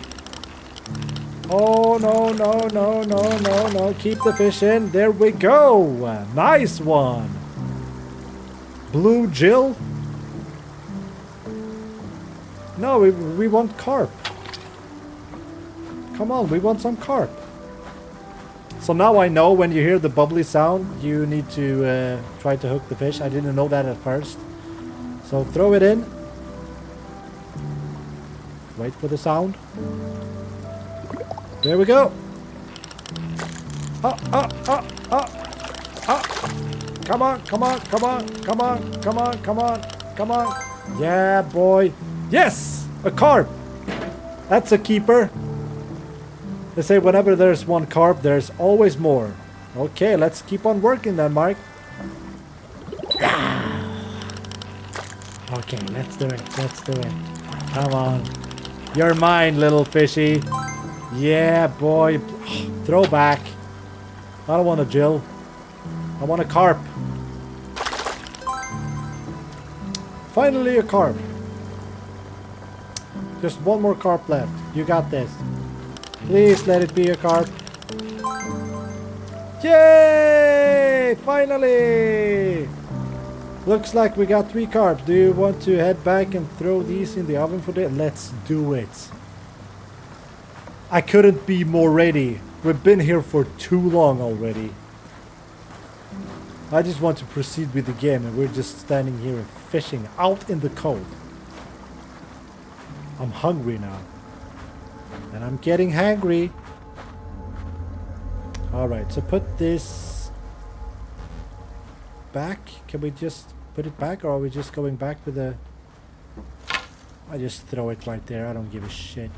Oh, no, no, no, no, no, no. Keep the fish in. There we go. Nice one. Blue Jill. No, we want carp. Come on, we want some carp. So now I know when you hear the bubbly sound, you need to try to hook the fish. I didn't know that at first. So throw it in. Wait for the sound. There we go. Oh, oh, oh, oh, oh. Come on, come on, come on, come on, come on, come on, come on. Yeah, boy. Yes! A carp! That's a keeper. They say whenever there's one carp, there's always more. Okay, let's keep on working then, Mike. Okay, let's do it. Let's do it. Come on. You're mine, little fishy. Yeah, boy. Throw back. I don't want a Jill. I want a carp. Finally, a carp. Just one more carp left. You got this. Please let it be a carp. Yay! Finally! Looks like we got 3 carps. Do you want to head back and throw these in the oven for dinner? Let's do it. I couldn't be more ready. We've been here for too long already. I just want to proceed with the game, and we're just standing here and fishing out in the cold. I'm hungry now. And I'm getting hangry. Alright, so put this back. Can we just put it back, or are we just going back with the... I just throw it right there. I don't give a shit.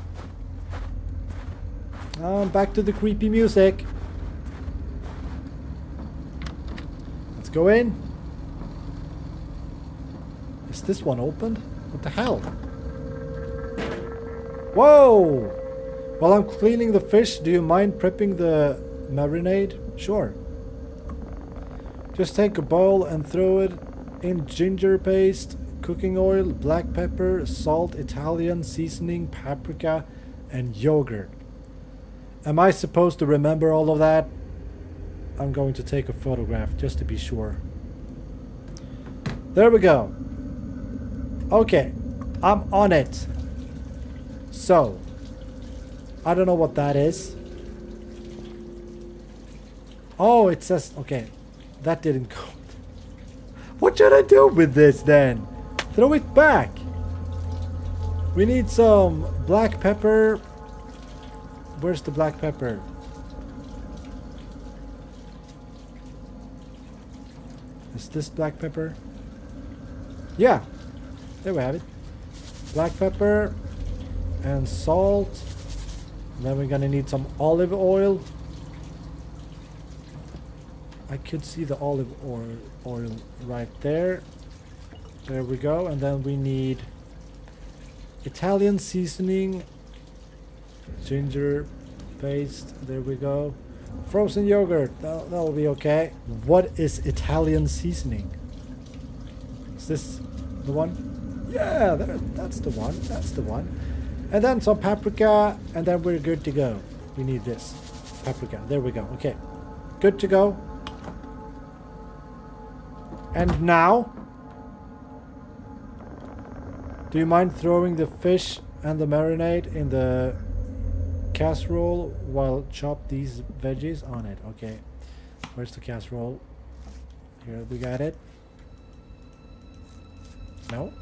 Back to the creepy music. Let's go in. Is this one open? What the hell? Whoa! While I'm cleaning the fish, do you mind prepping the marinade? Sure. Just take a bowl and throw it in ginger paste, cooking oil, black pepper, salt, Italian seasoning, paprika, and yogurt. Am I supposed to remember all of that? I'm going to take a photograph just to be sure. There we go. Okay, I'm on it. So, I don't know what that is. Oh, it says... Okay, that didn't go. What should I do with this then? Throw it back. We need some black pepper. Where's the black pepper? Is this black pepper? Yeah. There we have it. Black pepper. And salt. And then we're gonna need some olive oil. I could see the olive oil right there. There we go. And then we need Italian seasoning, ginger paste. There we go. Frozen yogurt. That'll be okay. What is Italian seasoning? Is this the one? Yeah, that's the one. That's the one. And then some paprika, and then we're good to go. We need this. Paprika. There we go. Okay. Good to go. And now? Do you mind throwing the fish and the marinade in the casserole while chop these veggies on it? Okay. Where's the casserole? Here, we got it. No?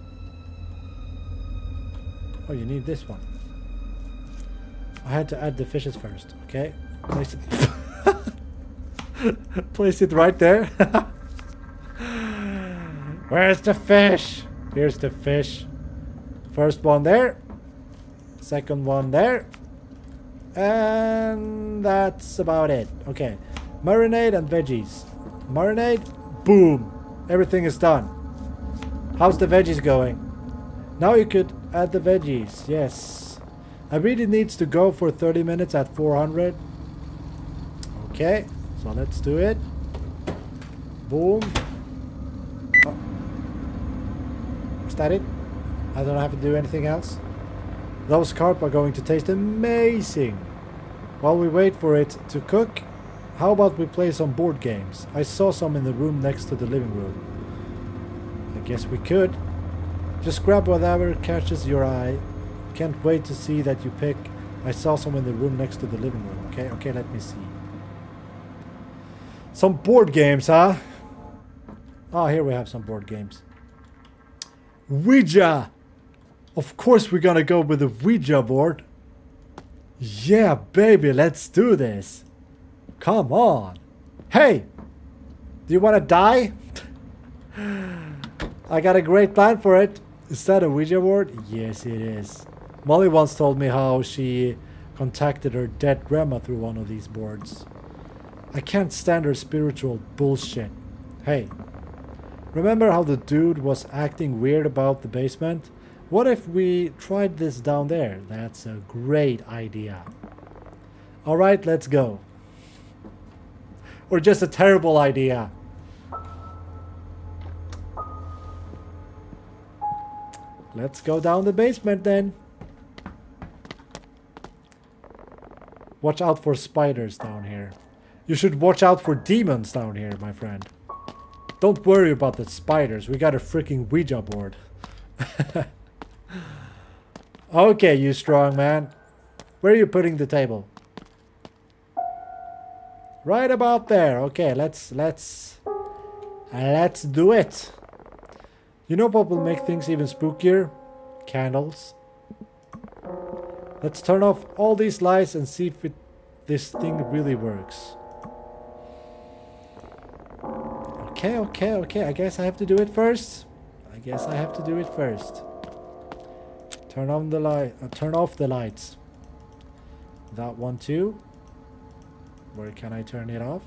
Oh, you need this one. I had to add the fishes first. Okay. Place it. Place it right there. Where's the fish? Here's the fish. First one there. Second one there. And that's about it. Okay. Marinade and veggies. Marinade. Boom. Everything is done. How's the veggies going? Now you could add the veggies, yes. I really needs to go for 30 minutes at 400. Okay, so let's do it. Boom. Oh. Is that it? I don't have to do anything else. Those carp are going to taste amazing. While we wait for it to cook, how about we play some board games? I saw some in the room next to the living room. I guess we could. Just grab whatever catches your eye. Can't wait to see that you pick. I saw some in the room next to the living room. Okay, okay, let me see. Some board games, huh? Oh, here we have some board games. Ouija! Of course we're gonna go with the Ouija board. Yeah, baby, let's do this. Come on. Hey! Do you want to die? I got a great plan for it. Is that a Ouija board? Yes, it is. Molly once told me how she contacted her dead grandma through one of these boards. I can't stand her spiritual bullshit. Hey, remember how the dude was acting weird about the basement? What if we tried this down there? That's a great idea. Alright, let's go. Or just a terrible idea. Let's go down the basement then. Watch out for spiders down here. You should watch out for demons down here, my friend. Don't worry about the spiders. We got a freaking Ouija board. Okay, you strong man. Where are you putting the table? Right about there. Okay, let's do it. You know what will make things even spookier? Candles. Let's turn off all these lights and see if this thing really works. Okay, okay, okay. I guess I have to do it first. Turn on the light. Turn off the lights. That one too. Where can I turn it off?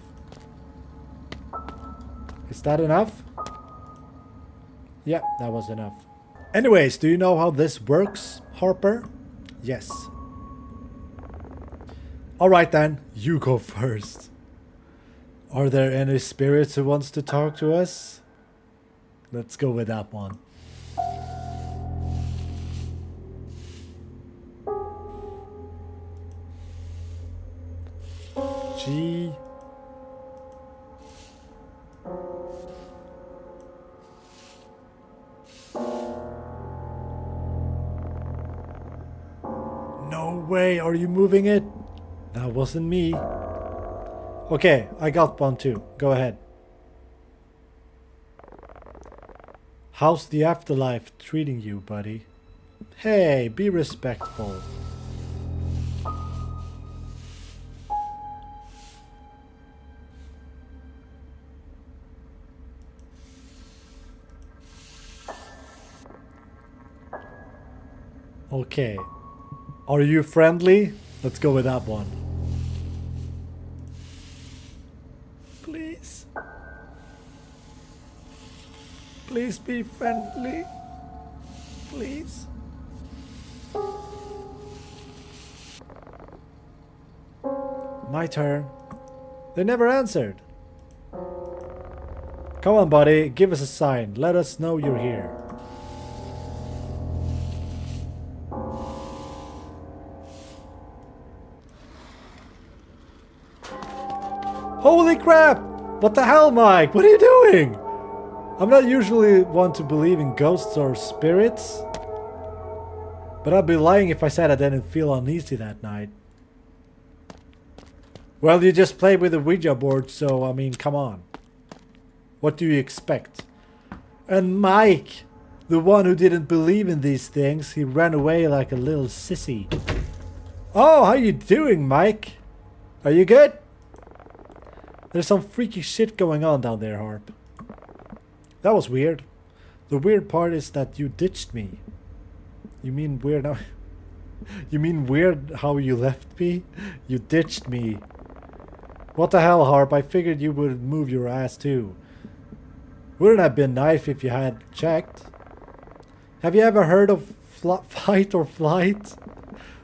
Is that enough? Yeah, that was enough. Anyways, do you know how this works, Harper? Yes. Alright then, you go first. Are there any spirits who wants to talk to us? Let's go with that one. G. No way, are you moving it? That wasn't me. Okay, I got one too. Go ahead. How's the afterlife treating you, buddy? Hey, be respectful. Okay. Are you friendly? Let's go with that one. Please. Please be friendly. Please. My turn. They never answered. Come on, buddy. Give us a sign. Let us know you're here. Holy crap! What the hell, Mike? What are you doing? I'm not usually one to believe in ghosts or spirits, but I'd be lying if I said I didn't feel uneasy that night. Well, you just played with the Ouija board, so I mean, come on. What do you expect? And Mike, the one who didn't believe in these things, he ran away like a little sissy. Oh, how you doing, Mike? Are you good? There's some freaky shit going on down there, Harp. That was weird. The weird part is that you ditched me. You mean weird now? You mean weird how you left me? You ditched me. What the hell, Harp? I figured you would move your ass too. Wouldn't have been nice if you had checked. Have you ever heard of fight or flight?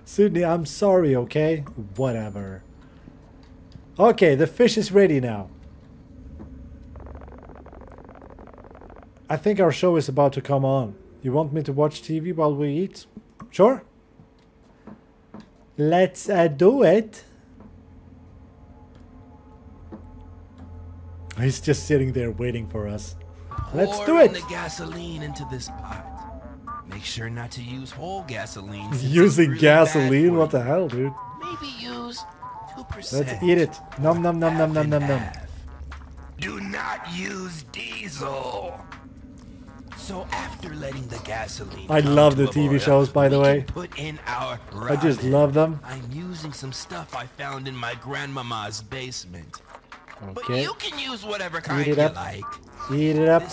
Sydney, I'm sorry, okay? Whatever. Okay, the fish is ready now. I think our show is about to come on. You want me to watch TV while we eat? Sure. Let's do it. He's just sitting there waiting for us. Let's do it. Pour the gasoline into this pot. Make sure not to use whole gasoline. Using really gasoline? What the hell, dude? Maybe use 2%. Let's eat it. Nom nom nom nom nom nom nom. Do not use diesel. So after letting the gasoline, I love the TV shows, by the way. Put in our ramen. I just love them. I'm using some stuff I found in my grandmama's basement. Okay. But you can use whatever kind you like. Eat it up.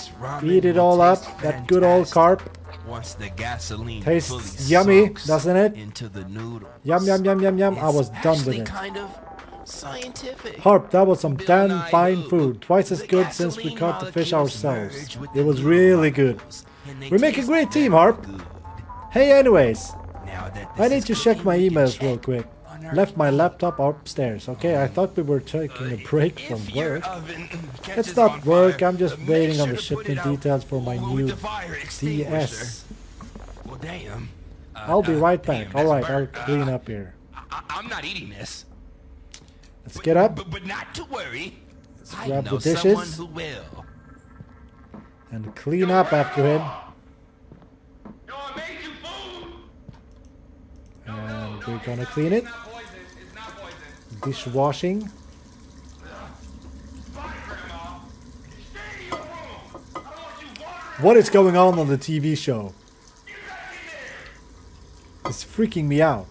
Eat it all up. Fantastic. That good old carp. Once the gasoline tastes yummy, doesn't it? Into the noodles. Yum yum yum yum yum. I was done with it. Kind of scientific. Harp, that was some damn fine food. Twice as good since we caught the fish ourselves. It was really good. We make a great team, Harp. Hey, anyways, I need to check my emails real quick. Left my laptop upstairs. Okay, I thought we were taking a break from work. It's not work. I'm just waiting on the shipment details for my new DS. I'll be right back. All right, I'll clean up here. I'm not eating this. Let's get up. But not to worry. Let's grab the dishes and clean up after him. And we're gonna clean it. Dishwashing. What is going on the TV show? It's freaking me out.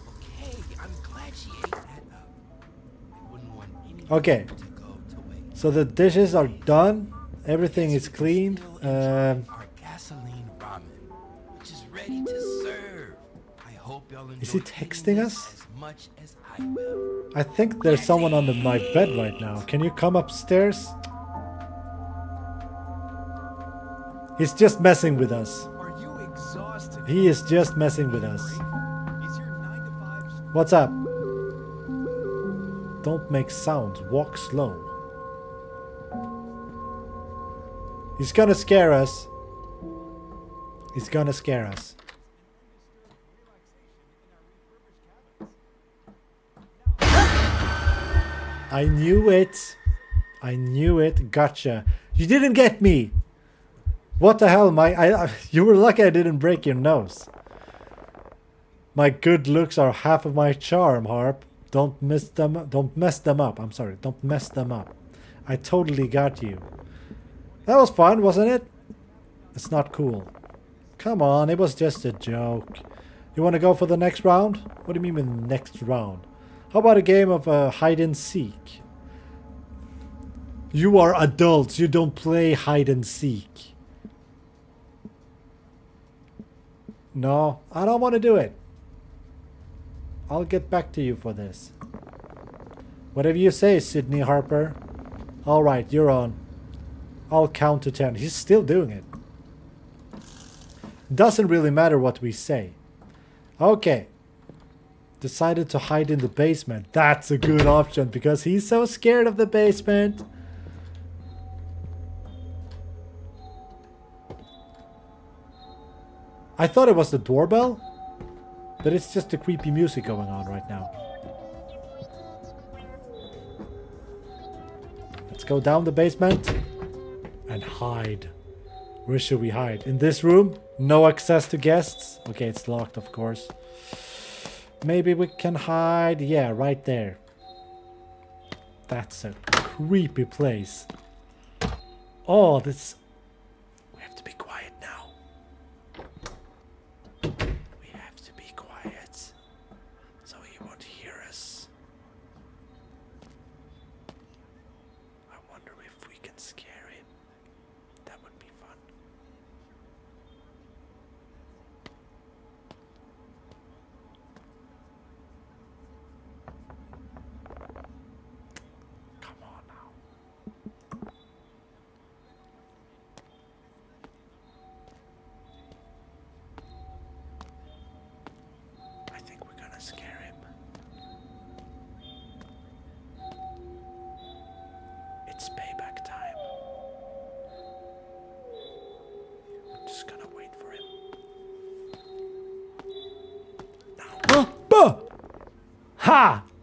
Okay, so the dishes are done, everything is cleaned. Is he texting us? I think there's someone under my bed right now. Can you come upstairs? He's just messing with us. He is just messing with us. What's up? Don't make sounds. Walk slow. He's gonna scare us. He's gonna scare us. I knew it. I knew it. Gotcha. You didn't get me. What the hell, Mike? You were lucky I didn't break your nose. My good looks are half of my charm, Harp. Don't mess them up. I'm sorry. Don't mess them up. I totally got you. That was fun, wasn't it? It's not cool. Come on, it was just a joke. You want to go for the next round? What do you mean with next round? How about a game of hide and seek? You are adults. You don't play hide and seek. No, I don't want to do it. I'll get back to you for this. Whatever you say, Sydney Harper. Alright, you're on. I'll count to 10. He's still doing it. Doesn't really matter what we say. Okay. Decided to hide in the basement. That's a good option because he's so scared of the basement. I thought it was the doorbell. But it's just the creepy music going on right now. Let's go down the basement and hide. Where should we hide? In this room? No access to guests? Okay, it's locked, of course. Maybe we can hide. Yeah, right there. That's a creepy place. Oh, this... We have to be quiet.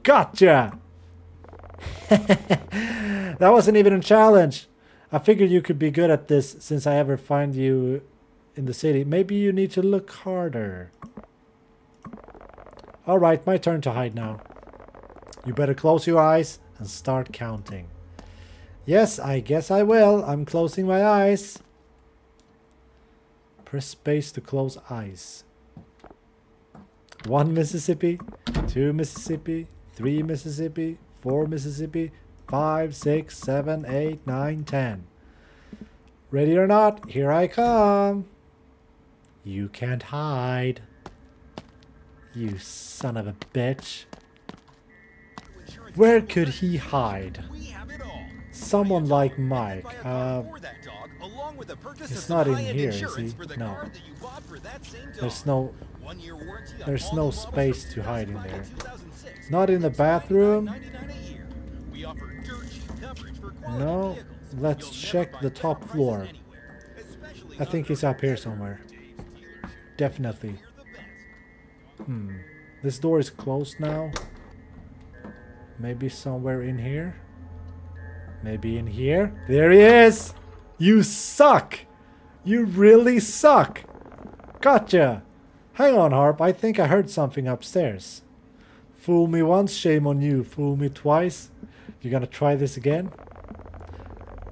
Gotcha! That wasn't even a challenge. I figured you could be good at this since I ever find you in the city. Maybe you need to look harder. Alright, my turn to hide now. You better close your eyes and start counting. Yes, I guess I will. I'm closing my eyes. Press space to close eyes. 1 Mississippi, 2 Mississippi, 3 Mississippi, 4 Mississippi, 5, 6, 7, 8, 9, 10. Ready or not, here I come. You can't hide. You son of a bitch. Where could he hide? Someone like Mike. It's not in here, is he? No. There's no space to hide in there. Not in the bathroom. No. Let's check the top floor. I think he's up here somewhere. Definitely. Hmm. This door is closed now. Maybe somewhere in here. Maybe in here. There he is! You suck! You really suck! Gotcha! Hang on, Harp. I think I heard something upstairs. Fool me once, shame on you. Fool me twice. You're gonna try this again?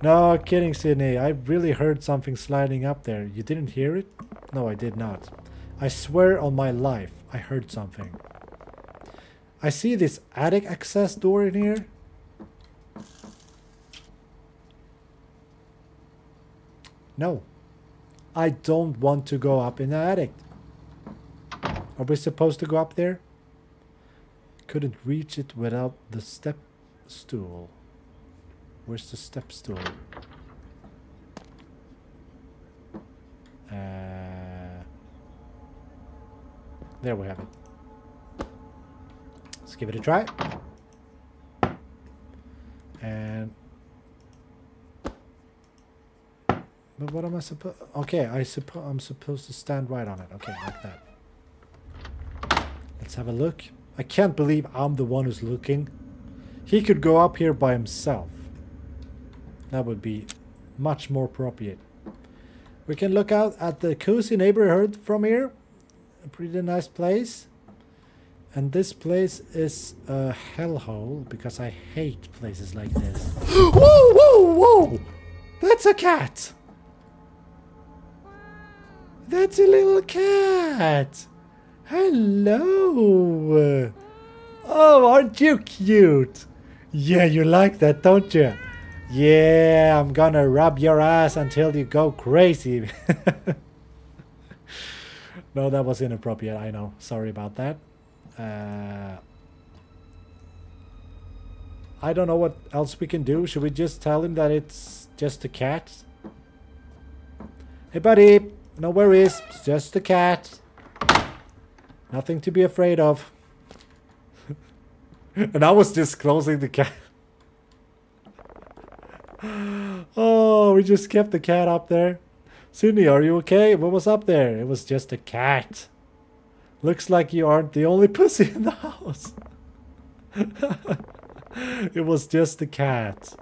No, kidding, Sydney. I really heard something sliding up there. You didn't hear it? No, I did not. I swear on my life, I heard something. I see this attic access door in here. No. I don't want to go up in the attic. Are we supposed to go up there? Couldn't reach it without the step stool. Where's the step stool? There we have it. Let's give it a try. And... but what am I supposed... okay, I'm supposed to stand right on it. Okay, like that. Let's have a look. I can't believe I'm the one who's looking. He could go up here by himself. That would be much more appropriate. We can look out at the cozy neighborhood from here. A pretty nice place. And this place is a hellhole because I hate places like this. Whoa, whoa, whoa! That's a cat! That's a little cat! Hello! Oh, aren't you cute? Yeah, you like that, don't you? Yeah, I'm gonna rub your ass until you go crazy. No, that was inappropriate, I know. Sorry about that. I don't know what else we can do. Should we just tell him that it's just a cat? Hey, buddy. No worries. It's just a cat. Nothing to be afraid of. And I was just closing the cat. Oh, we just kept the cat up there. Sydney, are you okay? What was up there? It was just a cat. Looks like you aren't the only pussy in the house. It was just a cat.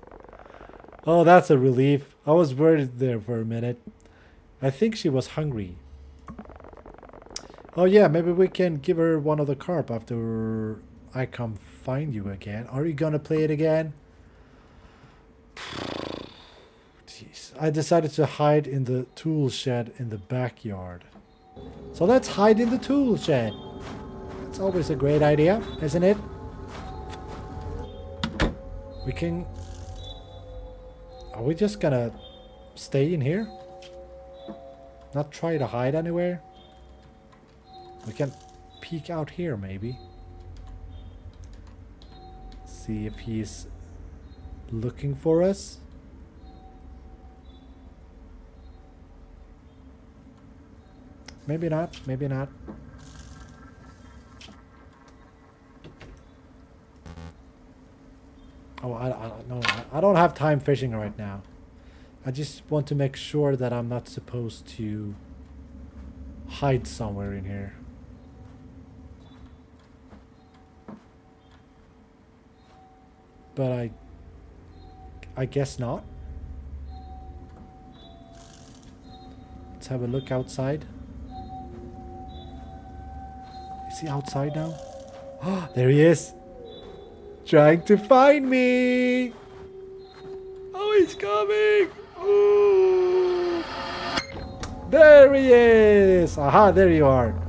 Oh, that's a relief. I was worried there for a minute. I think she was hungry. Oh yeah, maybe we can give her one of the carp after I come find you again. Are you gonna play it again? Jeez. I decided to hide in the tool shed in the backyard. So let's hide in the tool shed. That's always a great idea, isn't it? We can... are we just gonna stay in here? Not try to hide anywhere? We can peek out here, maybe. See if he's looking for us. Maybe not, maybe not. Oh, I don't have time fishing right now. I just want to make sure that I'm not supposed to hide somewhere in here. But I guess not. Let's have a look outside. Is he outside now? Oh, there he is! Trying to find me! Oh, he's coming! Ooh. There he is! Aha, there you are!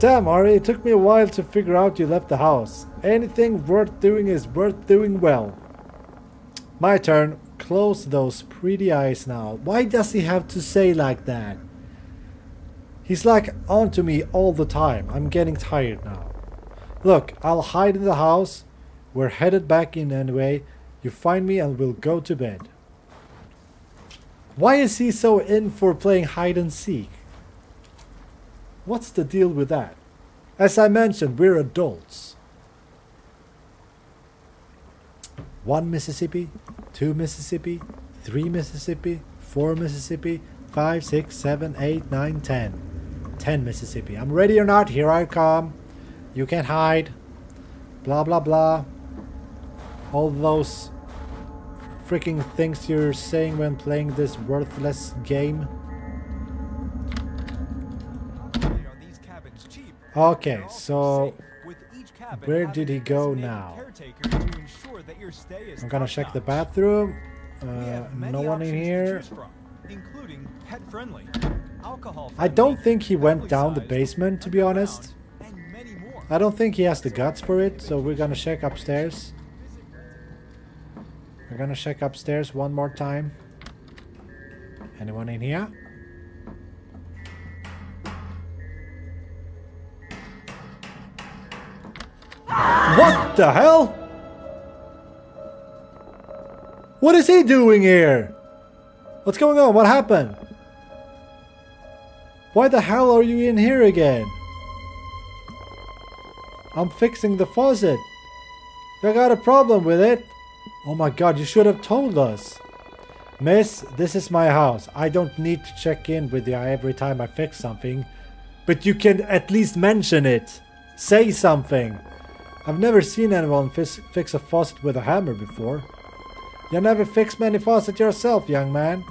Damn, Ari, it took me a while to figure out you left the house. Anything worth doing is worth doing well. My turn. Close those pretty eyes now. Why does he have to say like that? He's like onto me all the time. I'm getting tired now. Look, I'll hide in the house. We're headed back in anyway. You find me and we'll go to bed. Why is he so in for playing hide and seek? What's the deal with that? As I mentioned, we're adults. One Mississippi, two Mississippi, three Mississippi, four Mississippi, 5, 6, 7, 8, 9, 10. 10 Mississippi. I'm ready or not, here I come. You can't hide. Blah, blah, blah. All those freaking things you're saying when playing this worthless game. Okay, so where did he go now? I'm gonna check the bathroom. No one in here. Including pet friendly, alcohol. I don't think he went down the basement, to be honest. I don't think he has the guts for it, so we're gonna check upstairs. We're gonna check upstairs one more time. Anyone in here? What the hell? What is he doing here? What's going on? What happened? Why the hell are you in here again? I'm fixing the faucet. I got a problem with it. Oh my god, you should have told us. Miss, this is my house. I don't need to check in with you every time I fix something. But you can at least mention it. Say something. I've never seen anyone fix a faucet with a hammer before. You never fixed many faucets yourself, young man.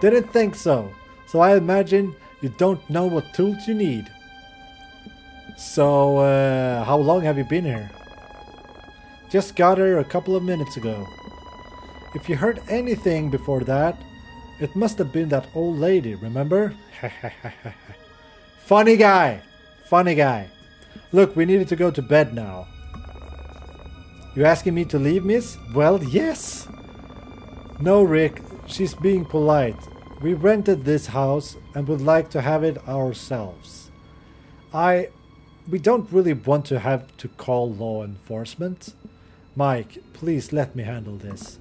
Didn't think so. So I imagine you don't know what tools you need. So, how long have you been here? Just got here a couple of minutes ago. If you heard anything before that, it must have been that old lady, remember? Funny guy! Funny guy. Look, we needed to go to bed now. You asking me to leave, miss? Well, yes! No, Rick. She's being polite. We rented this house and would like to have it ourselves. We don't really want to have to call law enforcement. Mike, please let me handle this.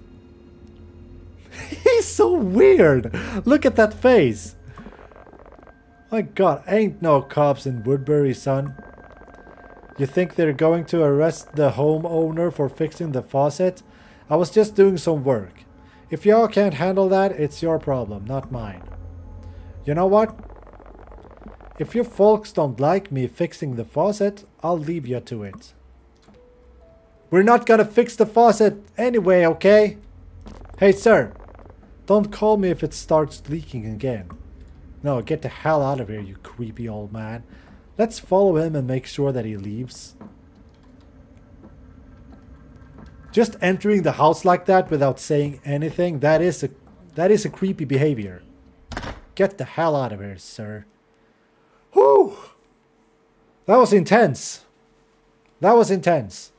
He's so weird! Look at that face! My god, ain't no cops in Woodbury, son. You think they're going to arrest the homeowner for fixing the faucet? I was just doing some work. If y'all can't handle that, it's your problem, not mine. You know what? If you folks don't like me fixing the faucet, I'll leave you to it. We're not gonna fix the faucet anyway, okay? Hey, sir. Don't call me if it starts leaking again. No, get the hell out of here, you creepy old man. Let's follow him and make sure that he leaves. Just entering the house like that without saying anything, that is a creepy behavior. Get the hell out of here, sir. Whew! That was intense. That was intense.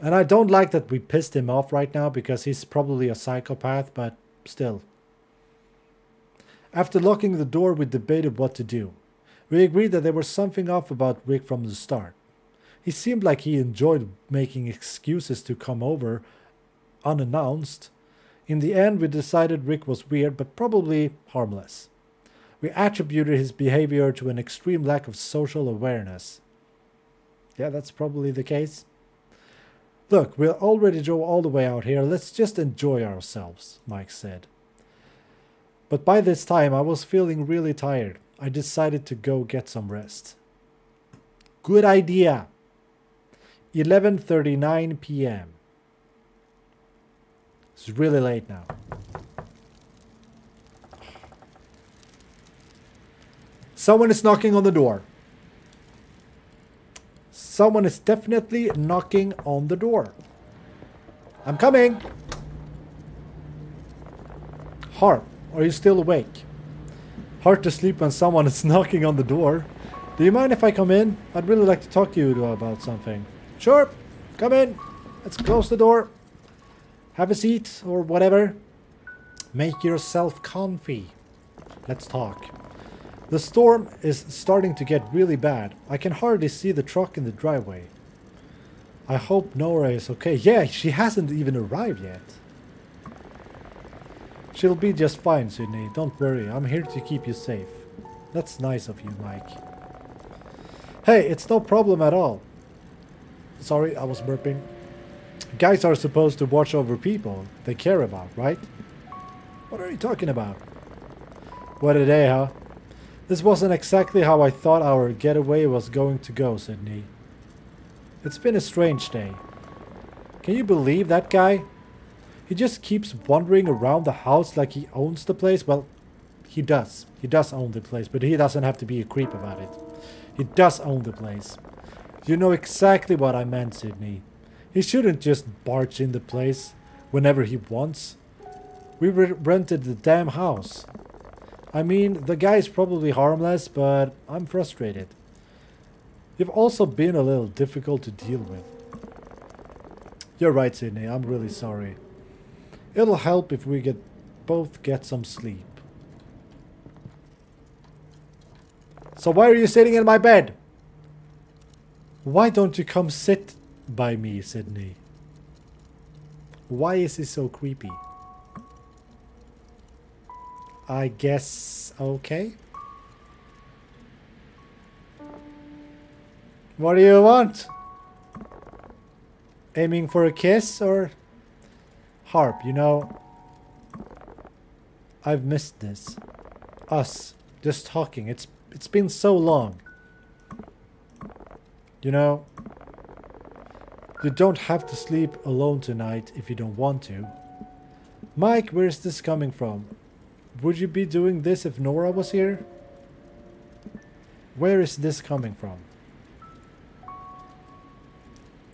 And I don't like that we pissed him off right now because he's probably a psychopath, but still. After locking the door, we debated what to do. We agreed that there was something off about Rick from the start. He seemed like he enjoyed making excuses to come over unannounced. In the end, we decided Rick was weird, but probably harmless. We attributed his behavior to an extreme lack of social awareness. Yeah, that's probably the case. Look, we already drove all the way out here. Let's just enjoy ourselves, Mike said. But by this time, I was feeling really tired. I decided to go get some rest. Good idea. 11:39 p.m. It's really late now. Someone is knocking on the door. Someone is definitely knocking on the door. I'm coming. Harp, are you still awake? Hard to sleep when someone is knocking on the door. Do you mind if I come in? I'd really like to talk to you about something. Sure, come in. Let's close the door. Have a seat or whatever. Make yourself comfy. Let's talk. The storm is starting to get really bad. I can hardly see the truck in the driveway. I hope Nora is okay. Yeah, she hasn't even arrived yet. She'll be just fine, Sydney. Don't worry. I'm here to keep you safe. That's nice of you, Mike. Hey, it's no problem at all. Sorry, I was burping. Guys are supposed to watch over people they care about, right? What are you talking about? What a day, huh? This wasn't exactly how I thought our getaway was going to go, Sydney. It's been a strange day. Can you believe that guy? He just keeps wandering around the house like he owns the place. Well, he does. He does own the place, but he doesn't have to be a creep about it. He does own the place. You know exactly what I meant, Sydney. He shouldn't just barge in the place whenever he wants. We rented the damn house. I mean, the guy's probably harmless, but I'm frustrated. You've also been a little difficult to deal with. You're right, Sydney. I'm really sorry. It'll help if we both get some sleep. So why are you sitting in my bed? Why don't you come sit by me, Sydney? Why is he so creepy? I guess okay. What do you want? Aiming for a kiss or... Harp, you know, I've missed this. Us just talking. It's been so long. You know, you don't have to sleep alone tonight if you don't want to. Mike, where's this coming from? Would you be doing this if Nora was here? Where is this coming from?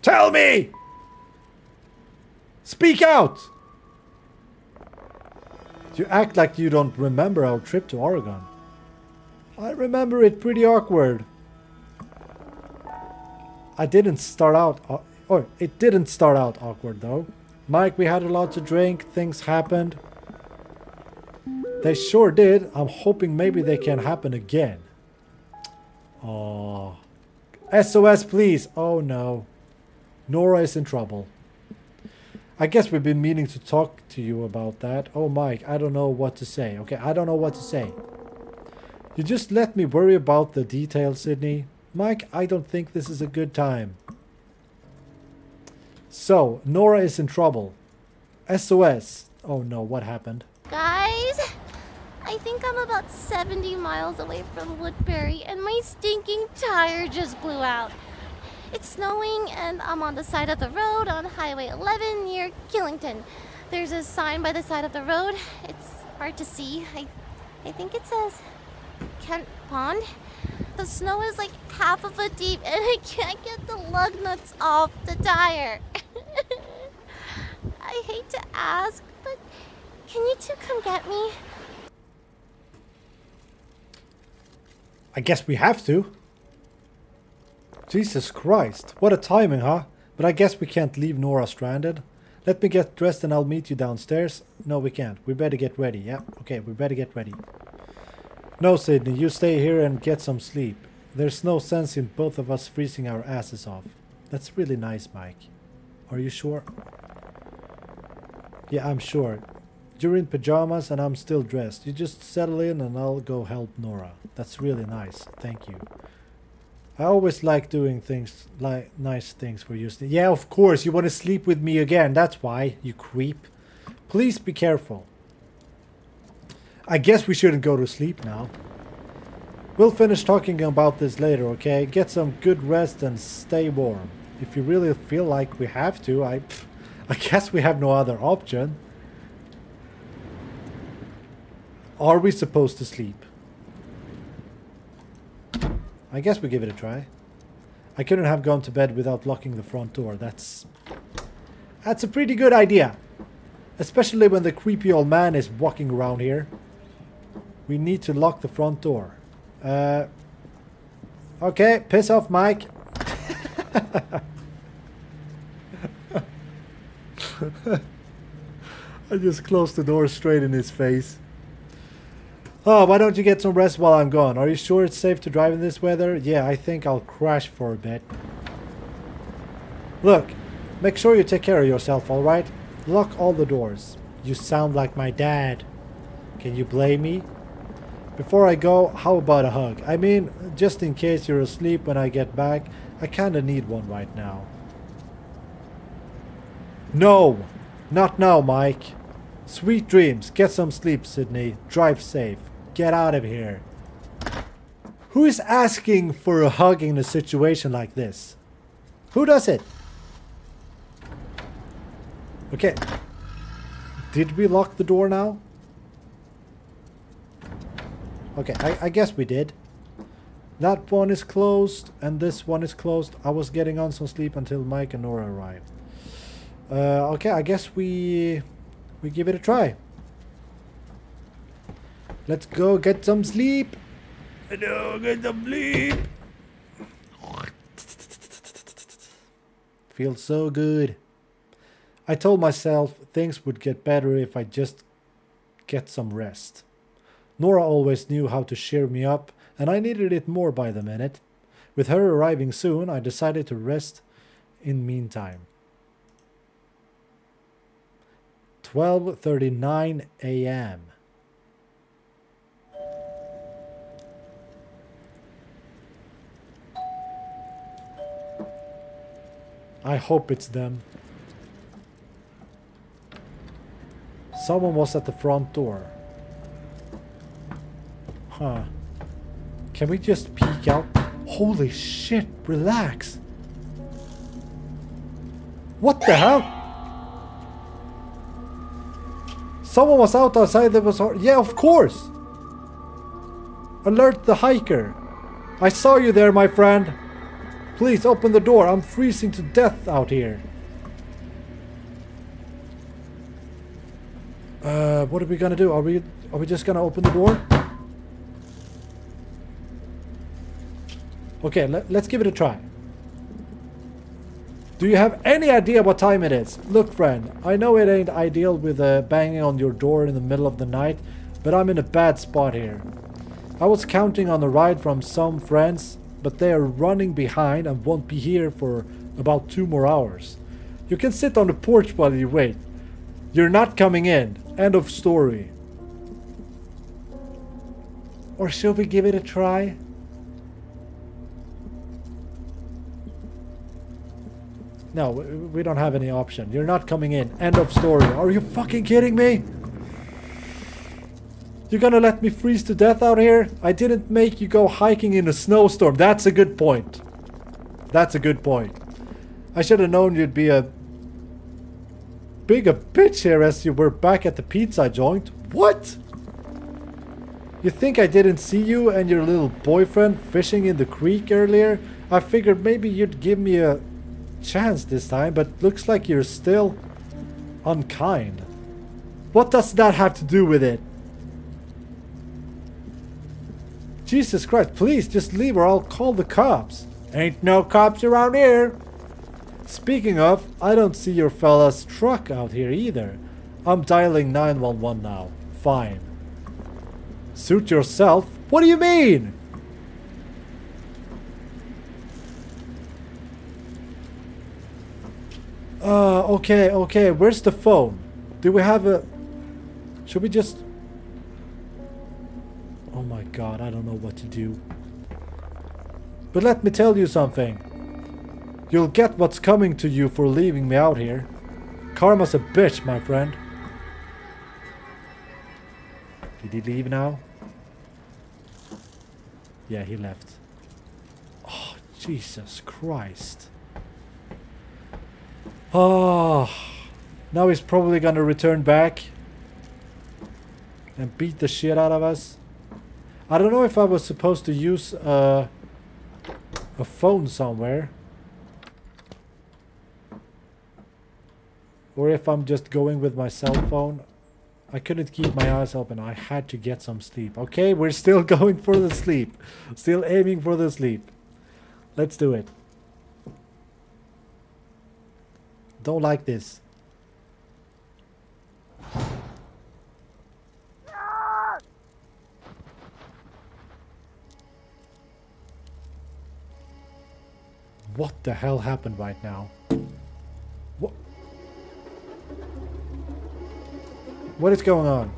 Tell me! Speak out! You act like you don't remember our trip to Oregon. I remember it pretty awkward. It didn't start out awkward though. Mike, we had a lot to drink, things happened. They sure did. I'm hoping maybe they can happen again. Oh. SOS please! Oh no. Nora is in trouble. I guess we've been meaning to talk to you about that. Oh, Mike, I don't know what to say. Okay, I don't know what to say. You just let me worry about the details, Sydney. Mike, I don't think this is a good time. So, Nora is in trouble. SOS. Oh no, what happened? Guys, I think I'm about 70 miles away from Woodbury and my stinking tire just blew out. It's snowing and I'm on the side of the road on Highway 11 near Killington. There's a sign by the side of the road. It's hard to see. I think it says Kent Pond. The snow is like half of a deep and I can't get the lug nuts off the tire. I hate to ask, but can you two come get me? I guess we have to. Jesus Christ, what a timing, huh? But I guess we can't leave Nora stranded. Let me get dressed and I'll meet you downstairs. No, we can't. We better get ready. Yeah, okay, we better get ready. No, Sydney, you stay here and get some sleep. There's no sense in both of us freezing our asses off. That's really nice, Mike. Are you sure? Yeah, I'm sure. You're in pajamas and I'm still dressed. You just settle in and I'll go help Nora. That's really nice. Thank you. I always like doing things, like nice things for you. Yeah, of course, you want to sleep with me again. That's why, you creep. Please be careful. I guess we shouldn't go to sleep now. We'll finish talking about this later, okay? Get some good rest and stay warm. If you really feel like we have to, I guess we have no other option. Are we supposed to sleep? I guess we give it a try. I couldn't have gone to bed without locking the front door. That's a pretty good idea. Especially when the creepy old man is walking around here. We need to lock the front door. Okay, piss off, Mike. I just closed the door straight in his face. Oh, why don't you get some rest while I'm gone? Are you sure it's safe to drive in this weather? Yeah, I think I'll crash for a bit. Look, make sure you take care of yourself, alright? Lock all the doors. You sound like my dad. Can you blame me? Before I go, how about a hug? I mean, just in case you're asleep when I get back, I kinda need one right now. No! Not now, Mike. Sweet dreams. Get some sleep, Sydney. Drive safe. Get out of here. Who is asking for a hug in a situation like this? Who does it? Okay. Did we lock the door now? Okay, I guess we did. That one is closed, and this one is closed. I was getting on some sleep until Mike and Nora arrived. Okay, I guess we give it a try. Let's go get some sleep. Hello, get some sleep. Feels so good. I told myself things would get better if I just get some rest. Nora always knew how to cheer me up, and I needed it more by the minute. With her arriving soon, I decided to rest in meantime. 12:39 a.m. I hope it's them. Someone was at the front door. Huh. Can we just peek out? Holy shit, relax. What the hell? Someone was out outside that was... Yeah, of course. Alert the hiker. I saw you there, my friend. Please open the door. I'm freezing to death out here. What are we gonna do? Are we just gonna open the door? Okay, let's give it a try. Do you have any idea what time it is? Look, friend, I know it ain't ideal with banging on your door in the middle of the night, but I'm in a bad spot here. I was counting on a ride from some friends, but they are running behind and won't be here for about 2 more hours. You can sit on the porch while you wait. You're not coming in. End of story. Or shall we give it a try? No, we don't have any option. You're not coming in. End of story. Are you fucking kidding me? You're gonna let me freeze to death out here? I didn't make you go hiking in a snowstorm. That's a good point. That's a good point. I should have known you'd be a bigger bitch here as you were back at the pizza joint. What? You think I didn't see you and your little boyfriend fishing in the creek earlier? I figured maybe you'd give me a chance this time, but looks like you're still unkind. What does that have to do with it? Jesus Christ, please just leave or I'll call the cops. Ain't no cops around here. Speaking of, I don't see your fella's truck out here either. I'm dialing 911 now. Fine. Suit yourself? What do you mean? Okay, okay, where's the phone? Do we have a... Should we just... Oh my god, I don't know what to do. But let me tell you something. You'll get what's coming to you for leaving me out here. Karma's a bitch, my friend. Did he leave now? Yeah, he left. Oh, Jesus Christ. Oh, now he's probably gonna return back and beat the shit out of us. I don't know if I was supposed to use a phone somewhere. Or if I'm just going with my cell phone. I couldn't keep my eyes open. I had to get some sleep. Okay, we're still going for the sleep. Still aiming for the sleep. Let's do it. Don't like this. What the hell happened right now? What? What is going on?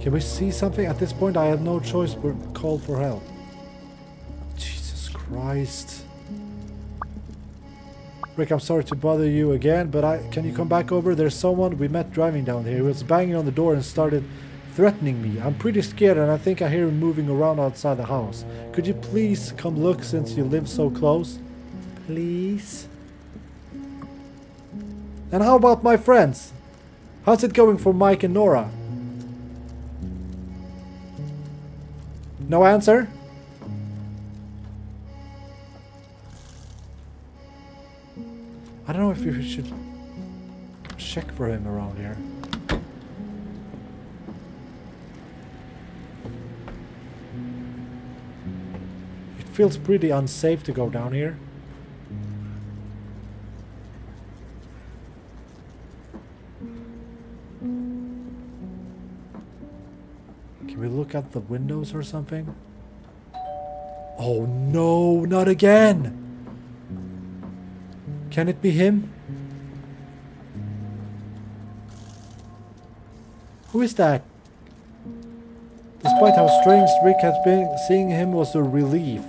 Can we see something? At this point I have no choice but call for help. Jesus Christ. Rick, I'm sorry to bother you again, but can you come back over? There's someone we met driving down here. He was banging on the door and started threatening me. I'm pretty scared and I think I hear him moving around outside the house. Could you please come look since you live so close? Please? And how about my friends? How's it going for Mike and Nora? No answer? I don't know if you should check for him around here. It feels pretty unsafe to go down here. Look out the windows or something. Oh no, not again. Can it be him? Who is that? Despite how strange Rick has been, seeing him was a relief.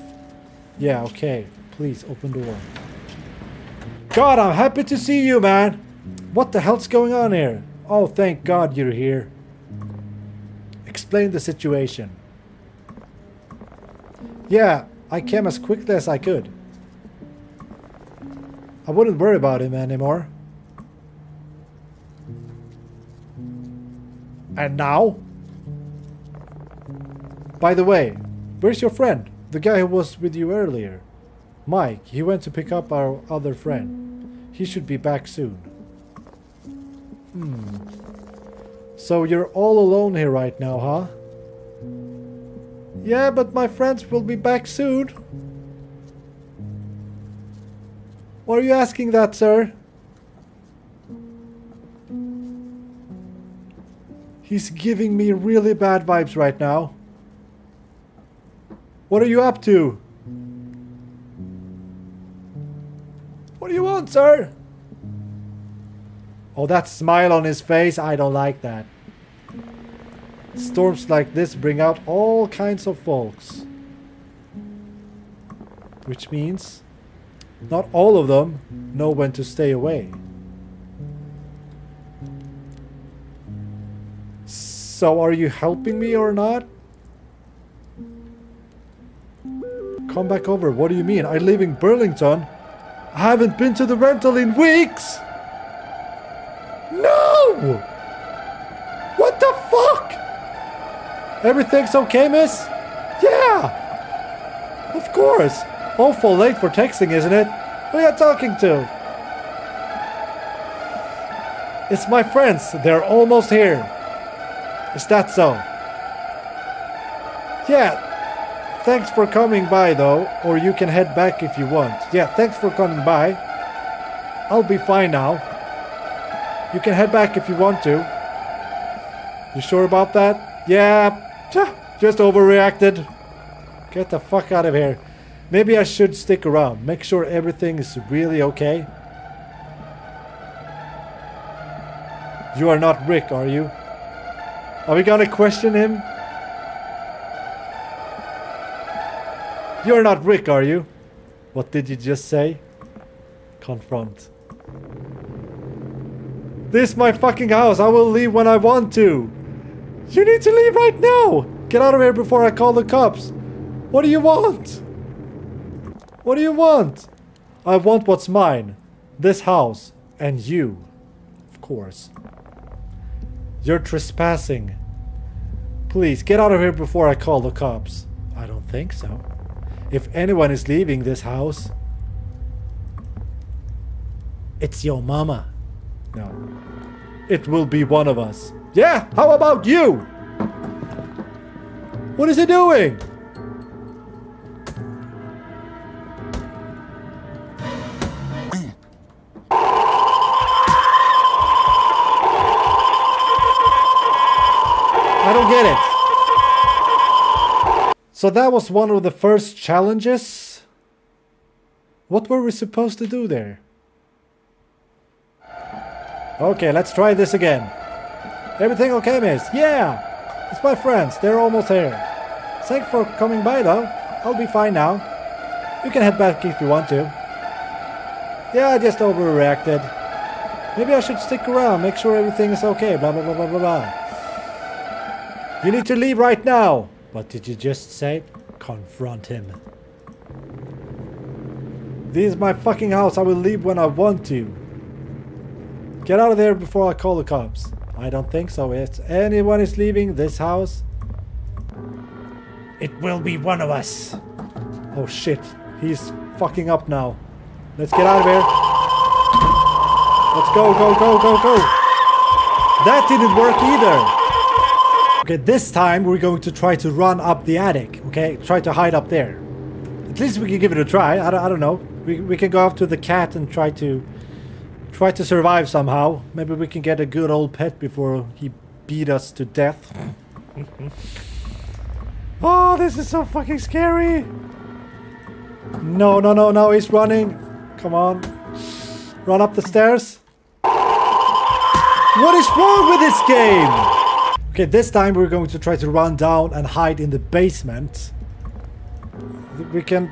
Yeah, okay. Please open the door. God, I'm happy to see you, man. What the hell's going on here? Oh, thank God you're here. Explain the situation. Yeah, I came as quickly as I could. I wouldn't worry about him anymore. And now? By the way, where's your friend? The guy who was with you earlier. Mike, he went to pick up our other friend. He should be back soon. So you're all alone here right now, huh? Yeah, but my friends will be back soon. Why are you asking that, sir? He's giving me really bad vibes right now. What are you up to? What do you want, sir? Oh, that smile on his face, I don't like that. Storms like this bring out all kinds of folks. Which means not all of them know when to stay away. So are you helping me or not? Come back over, what do you mean? I live in Burlington. I haven't been to the rental in weeks! No! What the fuck? Everything's okay, miss? Yeah! Of course! Awful late for texting, isn't it? Who are you talking to? It's my friends. They're almost here. Is that so? Yeah. Thanks for coming by, though. Or you can head back if you want. Yeah, thanks for coming by. I'll be fine now. You can head back if you want to. You sure about that? Yeah, just overreacted. Get the fuck out of here. Maybe I should stick around. Make sure everything is really okay. You are not Rick, are you? Are we gonna question him? You're not Rick, are you? What did you just say? Confront. This is my fucking house. I will leave when I want to. You need to leave right now. Get out of here before I call the cops. What do you want? What do you want? I want what's mine. This house. And you. Of course. You're trespassing. Please, get out of here before I call the cops. I don't think so. If anyone is leaving this house, it's your mama. No. It will be one of us. Yeah, how about you? What is it doing? I don't get it. So that was one of the first challenges. What were we supposed to do there? Okay, let's try this again. Everything okay, miss? Yeah! It's my friends. They're almost here. Thanks for coming by, though. I'll be fine now. You can head back if you want to. Yeah, I just overreacted. Maybe I should stick around, make sure everything is okay, blah, blah, blah, blah, blah, blah. You need to leave right now! What did you just say? Confront him. This is my fucking house. I will leave when I want to. Get out of there before I call the cops. I don't think so. If anyone is leaving this house, it will be one of us. Oh shit. He's fucking up now. Let's get out of here. Let's go, go, go, go, go. That didn't work either. Okay, this time we're going to try to run up the attic. Okay, try to hide up there. At least we can give it a try. I don't know. We can go up to the cat and try to survive somehow. Maybe we can get a good old pet before he beat us to death. Oh, this is so fucking scary. No, no, no, no, he's running. Come on. Run up the stairs. What is wrong with this game? Okay, this time we're going to try to run down and hide in the basement. We can...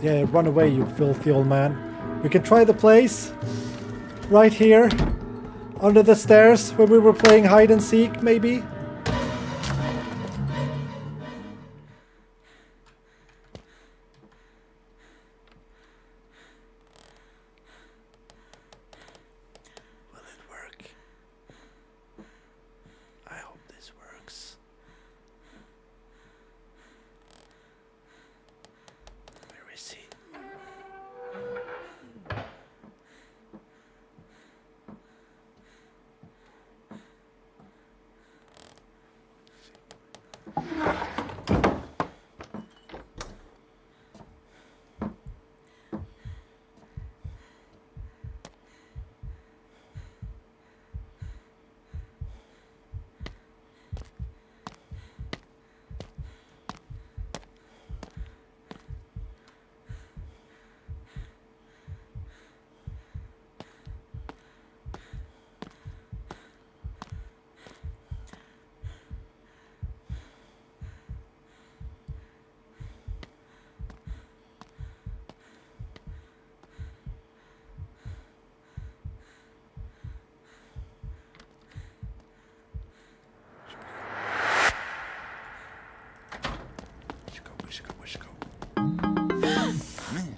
Yeah, run away, you filthy old man. We can try the place right here under the stairs where we were playing hide and seek, maybe. Will it work? I hope this works. Where is he?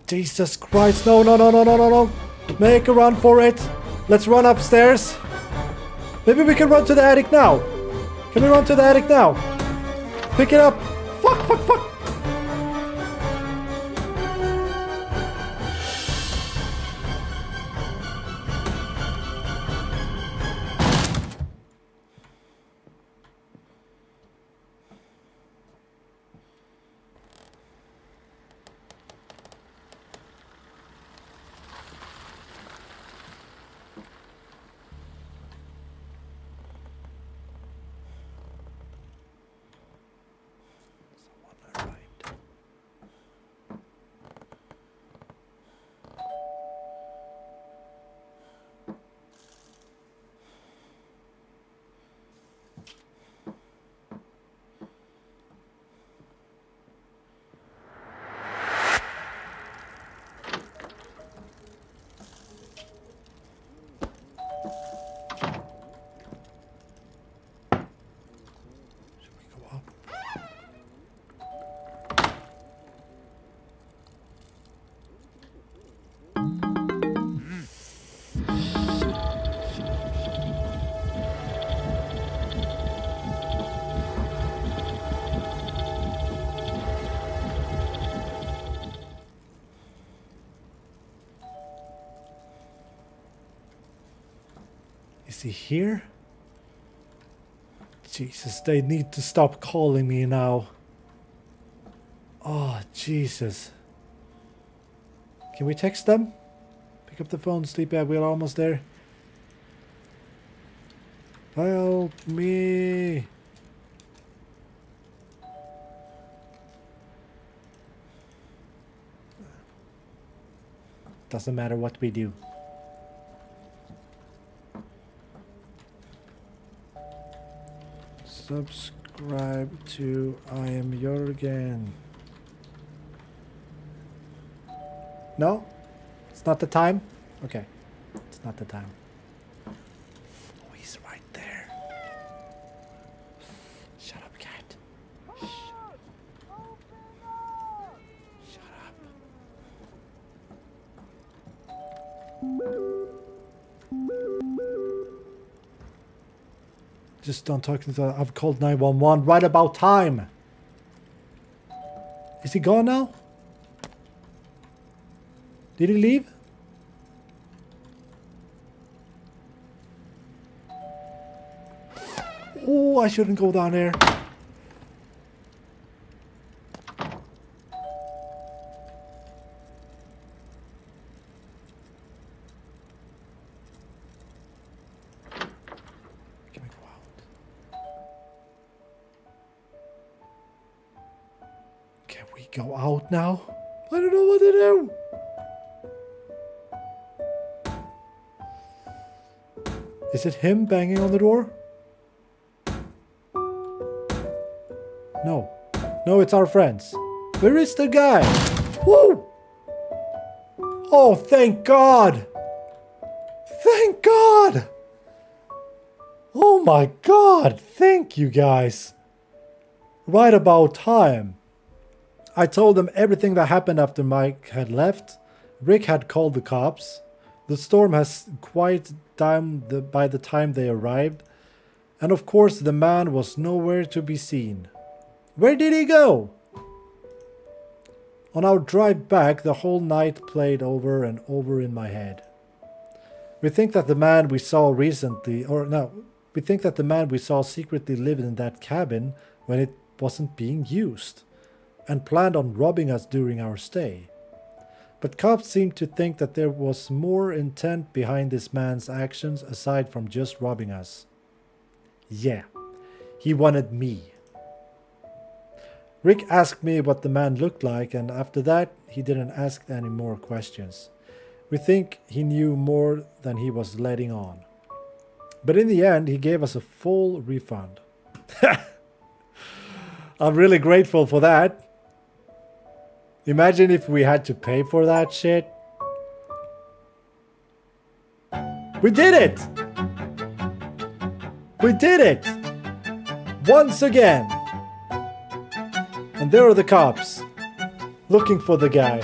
Jesus Christ, no, no, no, no, no, no, no. Make a run for it. Let's run upstairs. Maybe we can run to the attic now. Can we run to the attic now? Pick it up. Fuck, fuck, fuck. Is he here? Jesus, they need to stop calling me now. Oh, Jesus. Can we text them? Pick up the phone, Sleepyhead. We're almost there. Help me. Doesn't matter what we do. Subscribe to IamJorgen. No? It's not the time? Okay. It's not the time. Oh, he's right there. Shut up, cat. Shh. Shut up. Just don't talk to the... I've called 911 right about time. Is he gone now? Did he leave? Oh, I shouldn't go down there. Can we go out now? I don't know what to do. Is it him banging on the door? No. No, it's our friends. Where is the guy? Woo! Oh, thank God! Thank God! Oh my God! Thank you guys! Right about time. I told them everything that happened after Mike had left. Rick had called the cops. The storm has quieted down by the time they arrived, and of course the man was nowhere to be seen. Where did he go? On our drive back, the whole night played over and over in my head. We think that the man we saw recently, or no, we think that the man we saw secretly lived in that cabin when it wasn't being used, and planned on robbing us during our stay. But cops seemed to think that there was more intent behind this man's actions aside from just robbing us. Yeah, he wanted me. Rick asked me what the man looked like, and after that he didn't ask any more questions. We think he knew more than he was letting on. But in the end he gave us a full refund. I'm really grateful for that. Imagine if we had to pay for that shit. We did it! We did it! Once again! And there are the cops, looking for the guy.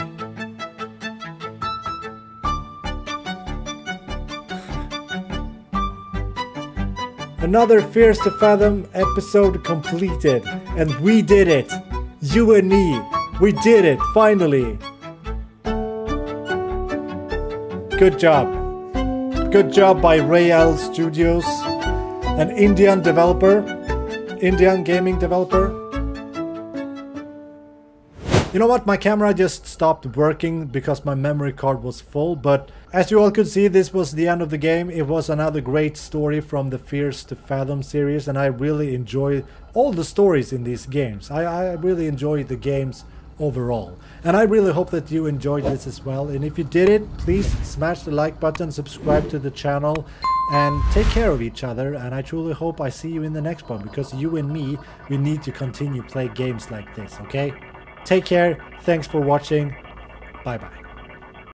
Another Fears to Fathom episode completed. And we did it! You and me! We did it, finally! Good job. Good job by Rayal Studios, an Indian developer, Indian gaming developer. You know what, my camera just stopped working because my memory card was full, but as you all could see, this was the end of the game. It was another great story from the Fears to Fathom series, and I really enjoy all the stories in these games. I really enjoy the games overall, and I really hope that you enjoyed this as well. And if you did it, please smash the like button, subscribe to the channel, and take care of each other. And I truly hope I see you in the next one, because you and me, we need to continue play games like this. Okay, take care, thanks for watching, bye bye.